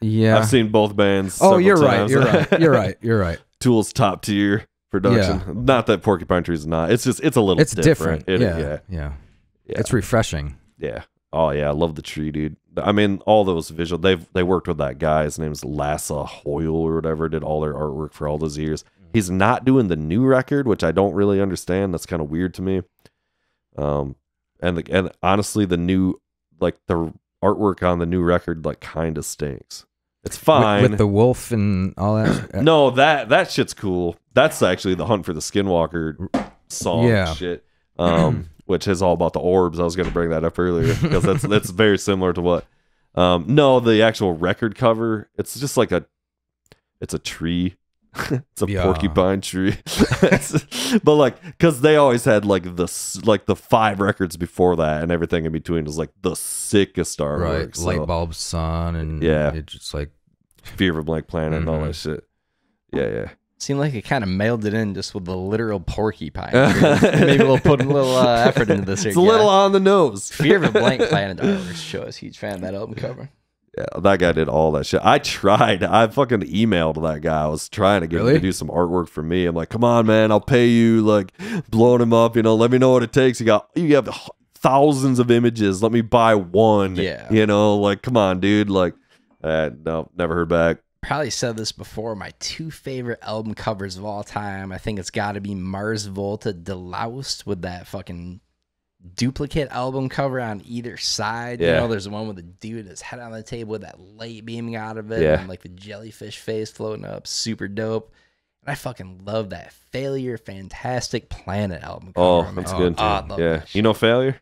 Yeah, I've seen both bands. Oh, you're right. You're right. You're right. You're right. Tools top tier production. Yeah. Not that Porcupine Tree is not. It's just it's different. Yeah. It's refreshing. Yeah. Oh yeah, I love the tree, dude. I mean, all those visuals. They worked with that guy. His name's Lassa Hoyle or whatever. Did all their artwork for all those years. He's not doing the new record, which I don't really understand. That's kind of weird to me. And honestly, the artwork on the new record like kind of stinks. It's fine. With the wolf and all that. No, that shit's cool. That's actually the Hunt for the Skinwalker song shit. Which is all about the orbs. I was going to bring that up earlier because that's very similar to what. No, the actual record cover. It's just like it's a tree. It's a porcupine tree. But like, because they always had like the 5 records before that and everything in between was like the sickest artwork. Right, so. Lightbulb Sun and it's just like Fear of a Blank Planet and all that shit. Yeah, yeah. Seemed like it kind of mailed it in just with the literal porcupine. Maybe we'll put a little effort into this. It's a little on the nose. Fear of a Blank Planet artwork show. I was a huge fan of that album cover. Yeah, that guy did all that shit. I tried. I fucking emailed that guy. I was trying to get him to do some artwork for me. I'm like, come on, man, I'll pay you. Like, blowing him up, you know. Let me know what it takes. You have thousands of images. Let me buy one. Yeah, you know, like, come on, dude. Like, no, never heard back. Probably said this before. My 2 favorite album covers of all time. I think it's got to be Mars Volta Deloused with that fucking duplicate album cover on either side. Yeah. You know, there's one with the dude his head on the table with that light beaming out of it, and like the jellyfish face floating up. Super dope. And I fucking love that Failure Fantastic Planet album cover. Oh, that's good. Oh, yeah, you know Failure?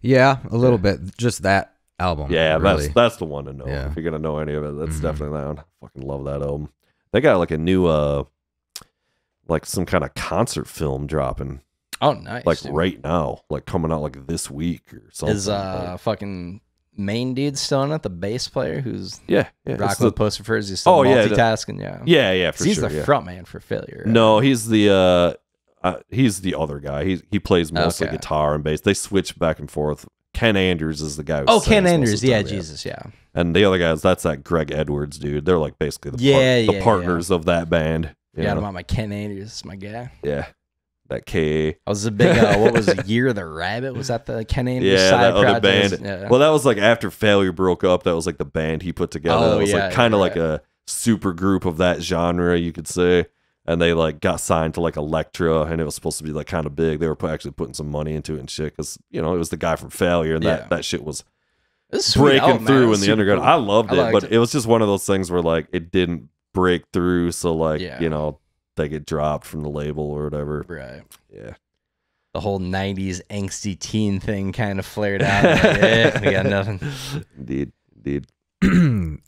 Yeah, a little bit. Just that album. Yeah, really. that's the one to know. Yeah. If you're gonna know any of it, that's definitely that one. I fucking love that album. They got like a new like some kind of concert film dropping. Oh, nice! Like right now, like coming out like this week or something. Is like, fucking main dude still in it? The bass player who's Rockland Post refers to still multitasking. Yeah, for sure. He's the front man for Failure. Right? No, he's the other guy. He plays mostly guitar and bass. They switch back and forth. Ken Andrews is the guy. Oh, Ken Andrews, yeah. And the other guys, that's that Greg Edwards dude. They're like basically the partners of that band. Yeah, about my Ken Andrews, my guy. Yeah. That K. I was a big what was it, Year of the Rabbit? Was that the Ken Andrews side project? Band. Yeah. Well, that was like after Failure broke up. That was like the band he put together. Oh, it was like kind of like a super group of that genre, you could say. And they like got signed to like Elektra, and it was supposed to be like kind of big. They were actually putting some money into it and shit because, you know, it was the guy from Failure, and that shit was breaking through in the underground. Cool. I loved it, but it was just one of those things where like it didn't break through, so like you know, they get dropped from the label or whatever. Right. Yeah. The whole '90s angsty teen thing kind of flared out. Like, we got nothing. Indeed.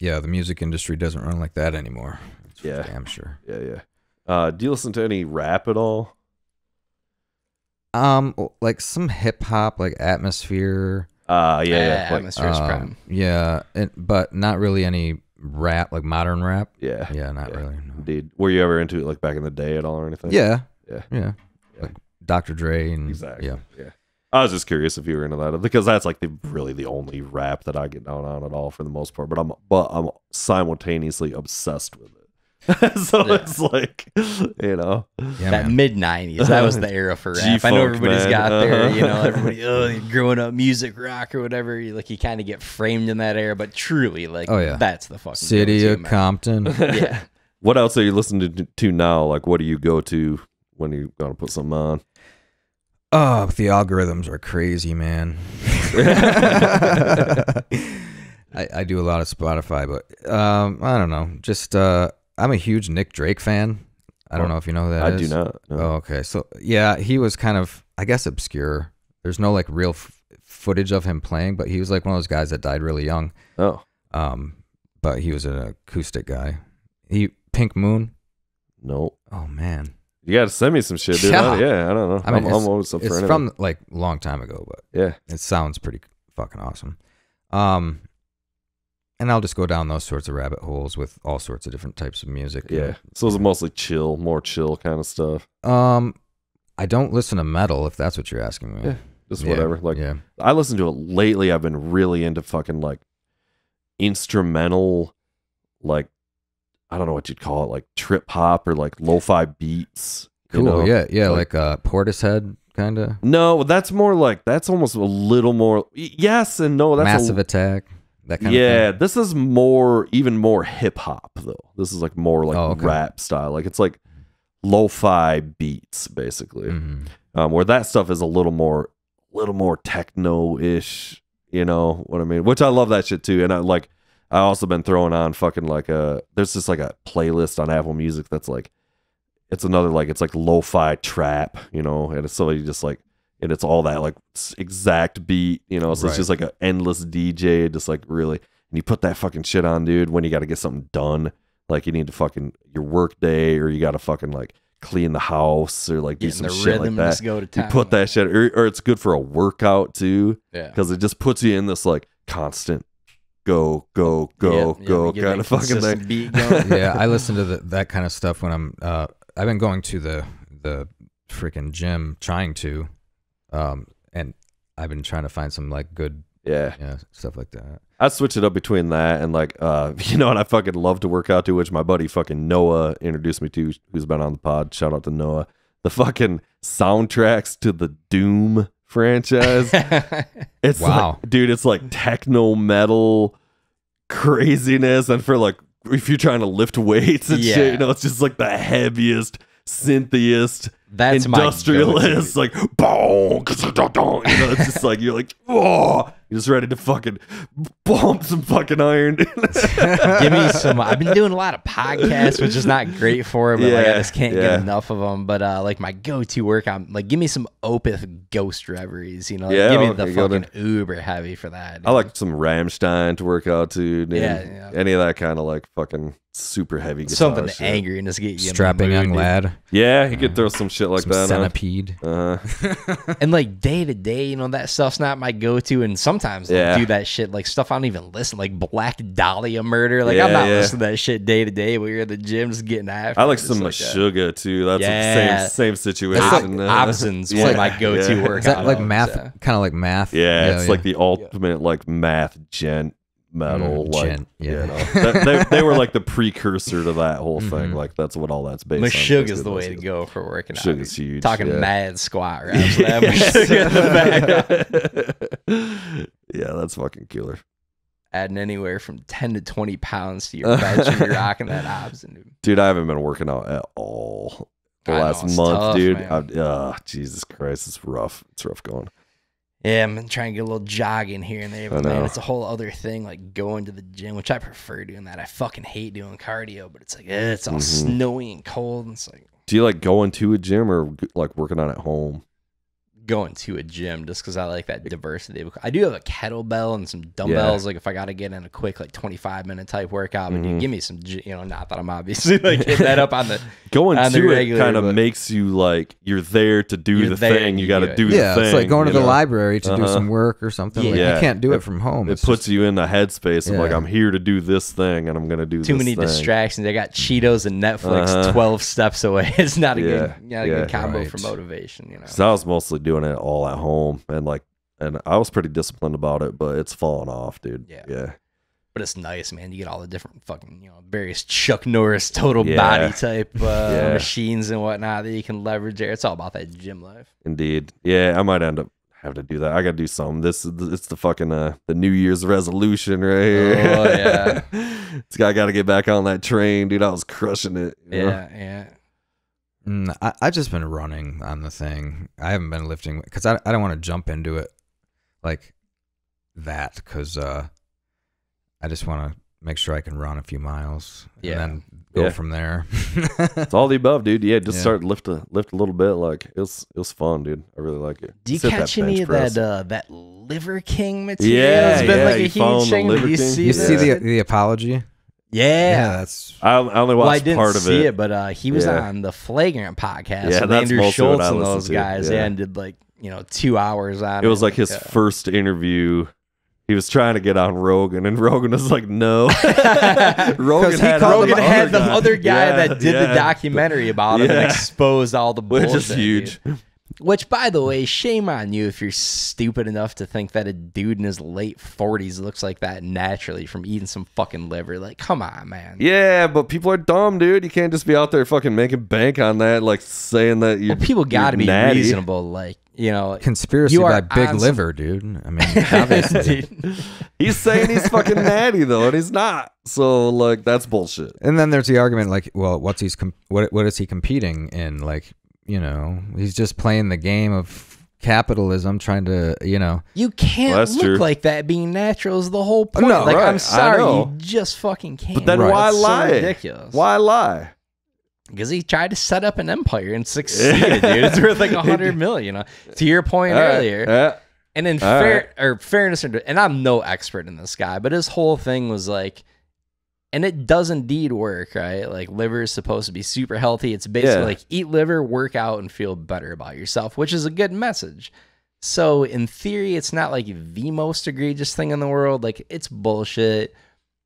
Yeah, the music industry doesn't run like that anymore. That's for damn sure. Yeah. Do you listen to any rap at all? Like some hip hop, like Atmosphere. Like, Atmosphere's prime. Yeah, but not really any rap, like modern rap. Yeah, not really. No. Indeed. Were you ever into it, like back in the day at all or anything? Yeah. Like Dr. Dre and yeah. I was just curious if you were into that, because that's like really the only rap that I get down on at all for the most part. But I'm simultaneously obsessed with it. So it's like, you know, that mid-'90s, that was the era for rap. I know everybody's got there, you know, everybody growing up music rock or whatever, like you kind of get framed in that era, but truly, like, that's the fucking city of Compton. What else are you listening to now? Like, what do you go to when you're gonna put something on? Oh, the algorithms are crazy, man. I do a lot of Spotify, but I don't know, just I'm a huge Nick Drake fan. I don't know if you know who that is. I do not. No. Oh, okay. So, yeah, he was kind of, I guess, obscure. There's no, like, real footage of him playing, but he was, like, one of those guys that died really young. Oh. But he was an acoustic guy. Pink Moon? Nope. Oh, man. You got to send me some shit, dude. Yeah, I don't know. I mean, I'm always up for anything. It's from, like, a long time ago, but it sounds pretty fucking awesome. And I'll just go down those sorts of rabbit holes with all sorts of different types of music. Yeah. So it's mostly chill, more chill kind of stuff. I don't listen to metal, if that's what you're asking me. Yeah. Just whatever. Like, I listen to it lately. I've been really into fucking like instrumental, like, I don't know what you'd call it, like trip hop or like lo-fi beats. Cool. You know? Yeah. Like Portishead. Kind of. No, that's more like, that's almost a little more. Yes and no. That's Massive Attack. That kind of thing. This is even more hip hop though. This is like more like rap style. Like it's like lo-fi beats basically, where that stuff is a little more techno ish. You know what I mean? Which I love that shit too. And I like I also been throwing on fucking like a, there's just like a playlist on Apple Music that's like, it's another like, it's like lo-fi trap, you know, and it's so you just like, and it's all that like exact beat, you know, so right. It's just like an endless DJ, just like really, and you put that fucking shit on, dude, when you got to get something done, like you need to fucking your work day, or you got to fucking like clean the house, or like do some shit like that. You put that shit, or it's good for a workout too, yeah, because it just puts you in this like constant go kind of fucking thing. Yeah, I listen to that kind of stuff when I'm. I've been going to the freaking gym, trying to. And I've been trying to find some like good, yeah, you know, stuff like that. I switch it up between that and like, you know, and I fucking love to work out to, which my buddy fucking Noah introduced me to, who's been on the pod. Shout out to Noah. The fucking soundtracks to the Doom franchise. It's wow, like, dude, it's like techno metal craziness. And for like, if you're trying to lift weights and yeah, shit, you know, it's just like the heaviest, synthiest, that's industrialist, like boom, you know, it's just like you're like, oh, you're just ready to fucking bump some fucking iron. Give me some. I've been doing a lot of podcasts, which is not great for it, but yeah, like I just can't get enough of them. But like my go-to workout, like give me some Opeth Ghost Reveries, you know, like, yeah, give me the fucking uber heavy for that. Dude, I like some Rammstein to work out to, dude. Yeah, any of that kind of like fucking super heavy guitar, something to anger and just get you strapping young lad. Yeah, he could throw some shit like that. Centipede. And like day to day, you know, that stuff's not my go-to. And sometimes I do that shit, like stuff I don't even listen, like Black Dahlia Murder. Like I'm not listening to that shit day to day. We're at the gym just getting after. I like some Meshuggah too. That's the same situation. Opson's one of my go-to workouts. Is that like math, kind of like math? Yeah, it's like the ultimate like math metal, like you know, they were like the precursor to that whole thing. Like that's what all that's based on. Meshuggah is the way to go for working out. Is huge. Talking mad squat rounds. Yeah, that's fucking killer. Adding anywhere from 10 to 20 pounds to your bench, and you're rocking that Opsin, dude. Dude, I haven't been working out at all the last month, tough, dude. Jesus Christ, it's rough. It's rough going. Yeah, I'm trying to get a little jogging here and there, but man, it's a whole other thing, like going to the gym, which I prefer doing that. I fucking hate doing cardio, but it's like, it's all snowy and cold. And it's like, do you like going to a gym or like working on at home? Going to a gym, just because I like that diversity. I do have a kettlebell and some dumbbells. Yeah. Like if I got to get in a quick like 25-minute type workout, but dude, give me some, you know, not that I'm obviously like hitting that up on the going on to the regular, it kind of makes you like you're there to do the thing. You got to do the thing. Yeah, it's like going to the library to do some work or something. Yeah. Like, you can't do it from home. It puts you in the headspace of like, I'm here to do this thing and I'm gonna do this thing. Too many distractions. I got Cheetos and Netflix 12 steps away. It's not a good combo for motivation. You know, so I was mostly doing it all at home, and like, and I was pretty disciplined about it, but it's falling off, dude. Yeah, but it's nice, man. You get all the different fucking, you know, various Chuck Norris total body type machines and whatnot that you can leverage there. It's all about that gym life. Indeed. Yeah, I might end up having to do that. I gotta do something. This is it's the fucking the New Year's resolution right here. Oh yeah. It's I gotta get back on that train, dude. I was crushing it. You know? I've just been running on the thing. I haven't been lifting because I don't want to jump into it like that, because I just want to make sure I can run a few miles and then go from there. It's all the above, dude. Yeah, just start lift a little bit. Like it was fun, dude. I really like it. Do you catch any of that that Liver King material? Yeah, it's been like a huge thing. You see the apology? Yeah, that's. I only watched part of it. I didn't see it, but he was on the Flagrant podcast. Yeah, with Andrew Schultz and those guys, and did like, you know, 2 hours on it. It was like his first interview. He was trying to get on Rogan, and Rogan was like, "No." Rogan had the other guy that did the documentary about it and exposed all the bullshit. Which is huge. Dude. Which, by the way, shame on you if you're stupid enough to think that a dude in his late 40s looks like that naturally from eating some fucking liver. Like, come on, man. Yeah, but people are dumb, dude. You can't just be out there fucking making bank on that, like saying that you're people got to be natty. Reasonable, like, you know. Conspiracy by Big Liver, dude. I mean, obviously. Dude. He's saying he's fucking natty, though, and he's not. So, like, that's bullshit. And then there's the argument, like, well, what is he competing in, like, you know, he's just playing the game of capitalism trying to, you know. You can't look like that. Being natural is the whole point. No, like, I'm sorry, you just fucking can't. But then why lie? So ridiculous. Why lie? Because he tried to set up an empire and succeeded, dude. It's worth like $100 million. To your point earlier. And in fairness, and I'm no expert in this guy, but his whole thing was like, and it does indeed work, right? Like, liver is supposed to be super healthy. It's basically like, eat liver, work out, and feel better about yourself, which is a good message. So in theory, it's not like the most egregious thing in the world. Like, it's bullshit.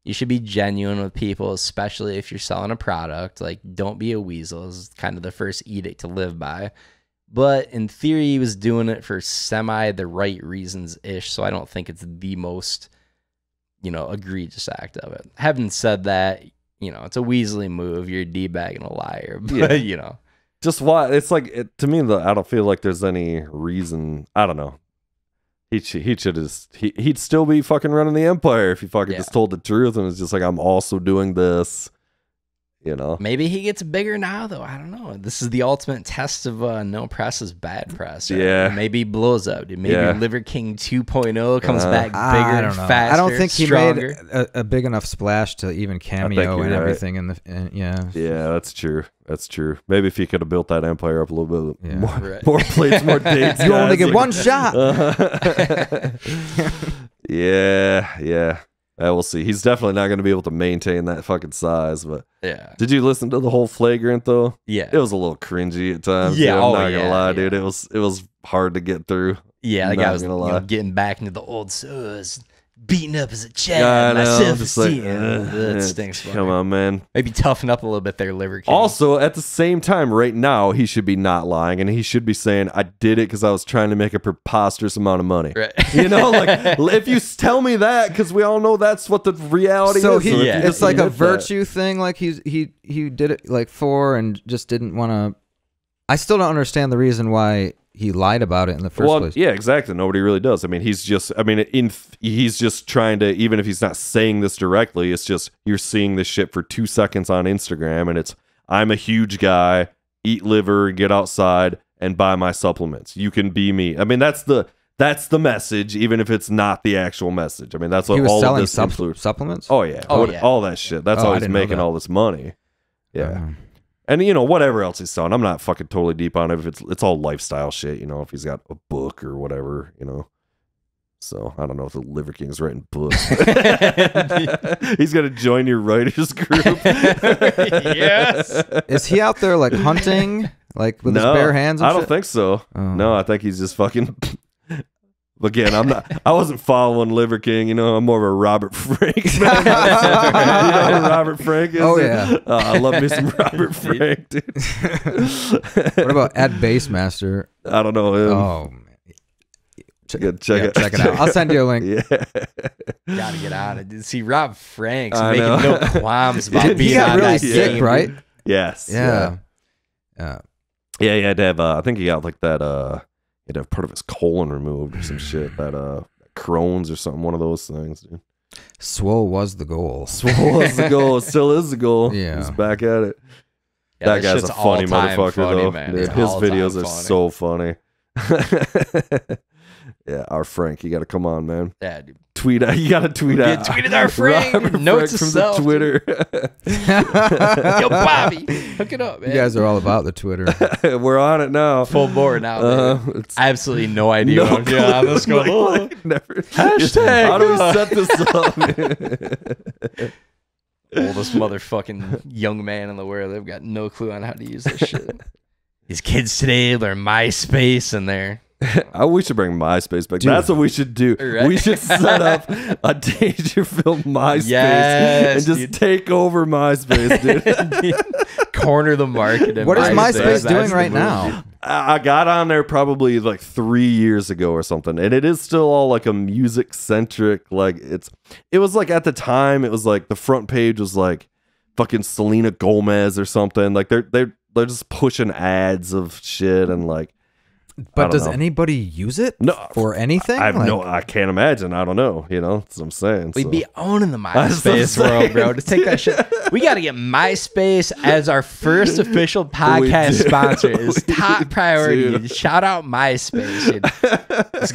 You should be genuine with people, especially if you're selling a product. Like, don't be a weasel is kind of the first edict to live by. But in theory, he was doing it for semi the right reasons-ish, so I don't think it's the most, you know, egregious act of it. Having said that, you know, it's a Weasley move. You're a D-bag and a liar, but, you know. Just why? It's like, to me, I don't feel like there's any reason. I don't know. He'd still be fucking running the empire if he fucking just told the truth and was just like, I'm also doing this. You know, maybe he gets bigger now, though. I don't know. This is the ultimate test of no press is bad press. Right? Yeah, maybe he blows up. Maybe Liver King 2.0 comes back bigger and faster. I don't think stronger. He made a big enough splash to even cameo and everything. Yeah, that's true. That's true. Maybe if he could have built that empire up a little bit more plates, more dates. You only get one shot. Yeah. We'll see. He's definitely not going to be able to maintain that fucking size, but Did you listen to the whole flagrant though? Yeah, it was a little cringy at times. Yeah, dude, I'm not gonna lie, dude. It was hard to get through. Yeah, like I was getting back into the old sewers, beating up as a child. That stinks. Come on, man. Maybe toughen up a little bit there, Liver King. Also, at the same time, right now he should be not lying, and he should be saying, "I did it because I was trying to make a preposterous amount of money." Right. You know, like if you tell me that, because we all know that's what the reality is. So it's like a virtue thing. Like he did it like for and just didn't want to. I still don't understand the reason why he lied about it in the first place. Yeah, exactly. Nobody really does. I mean, he's just trying to, even if he's not saying this directly, it's just, you're seeing this shit for 2 seconds on Instagram and it's, I'm a huge guy, eat liver, get outside and buy my supplements. You can be me. I mean, that's the message, even if it's not the actual message. I mean, that's what all of this supplements. Oh yeah. All that shit. That's how he's making all this money. Yeah. And, you know, whatever else he's selling. I'm not fucking totally deep on it. If it's all lifestyle shit, you know, if he's got a book or whatever, you know. So, I don't know if the Liver King's writing books. He's going to join your writers group. Yes. Is he out there, like, hunting? Like, with his bare hands and shit? I don't think so. Oh. No, I think he's just fucking... Again, I wasn't following Liver King, you know. I'm more of a Robert Frank man. You know who Robert Frank is? Oh yeah, I love me some Robert Frank, dude. What about Ad Bassmaster? I don't know him. Oh, man. Check it out. I'll send you a link. Gotta get out of it. See, Rob Frank's making no qualms about being really sick, right? Yes. Yeah. To have, I think he got like that. He'd have part of his colon removed or some shit. That Crohn's or something. One of those things, dude. Swole was the goal. Swole was the goal. It still is the goal. Yeah. He's back at it. Yeah, that guy's a funny motherfucker, though. Dude, his videos are so funny. Yeah, our Frank. You got to come on, man. Yeah, dude. Tweet out. You got to tweet out. Tweet at our Frank. Notes from the Twitter. Yo, Bobby, hook it up, man. You guys are all about the Twitter. We're on it now. Full bore now, man. I absolutely no idea what I'm doing. I'm just going, hashtag. How do we set this up? Oldest motherfucking young man in the world. They've got no clue on how to use this shit. These kids today, they're MySpace in there. We should bring MySpace back. Dude, that's what we should do. Right? We should set up a Dangerfield MySpace and just take over MySpace, dude. Corner the market. What is MySpace doing right now? I got on there probably like 3 years ago or something, and it is still all like a music centric. Like it was like at the time, it was like the front page was like fucking Selena Gomez or something. Like they're just pushing ads of shit and like. But does anybody use it for anything? I can't imagine. I don't know. You know, that's what I'm saying. We'd be owning the MySpace world, bro. To take that shit. We got to get MySpace as our first official podcast sponsor. It's top priority. Dude. Shout out MySpace.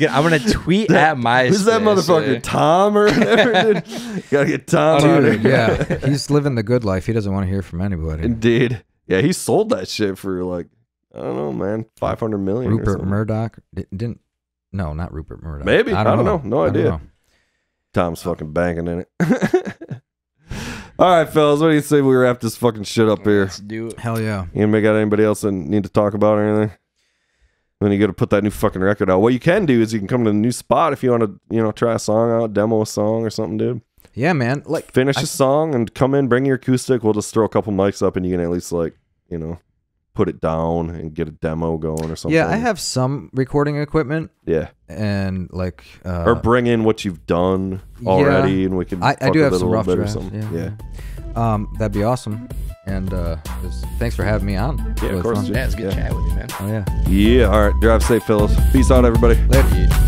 I'm going to tweet at MySpace. Who's that motherfucker? Tom or whatever, dude? Got to get Tom out of here. Yeah, he's living the good life. He doesn't want to hear from anybody. Indeed. Yeah, he sold that shit for like, I don't know, man, 500 million. Rupert Murdoch didn't. No, not Rupert Murdoch. Maybe. I don't know. No idea. Know. Tom's fucking banking in it. All right, fellas, what do you say we wrap this fucking shit up here? Let's do it. Hell yeah. Anybody got anybody else that need to talk about or anything? Then you got to put that new fucking record out. What you can do is you can come to a new spot if you want to, you know, try a song out, demo a song or something, dude. Yeah, man. Like finish a song and come in, bring your acoustic. We'll just throw a couple mics up and you can at least like, you know, put it down and get a demo going or something. Yeah, I have some recording equipment. Yeah. And like or bring in what you've done already and we can I do have some rough bit or something. Yeah. That'd be awesome. And thanks for having me on. Yeah, of course. Yeah, it's good chat with you, man. Oh yeah. Yeah, all right. Drive safe, fellas. Peace out, everybody. Later.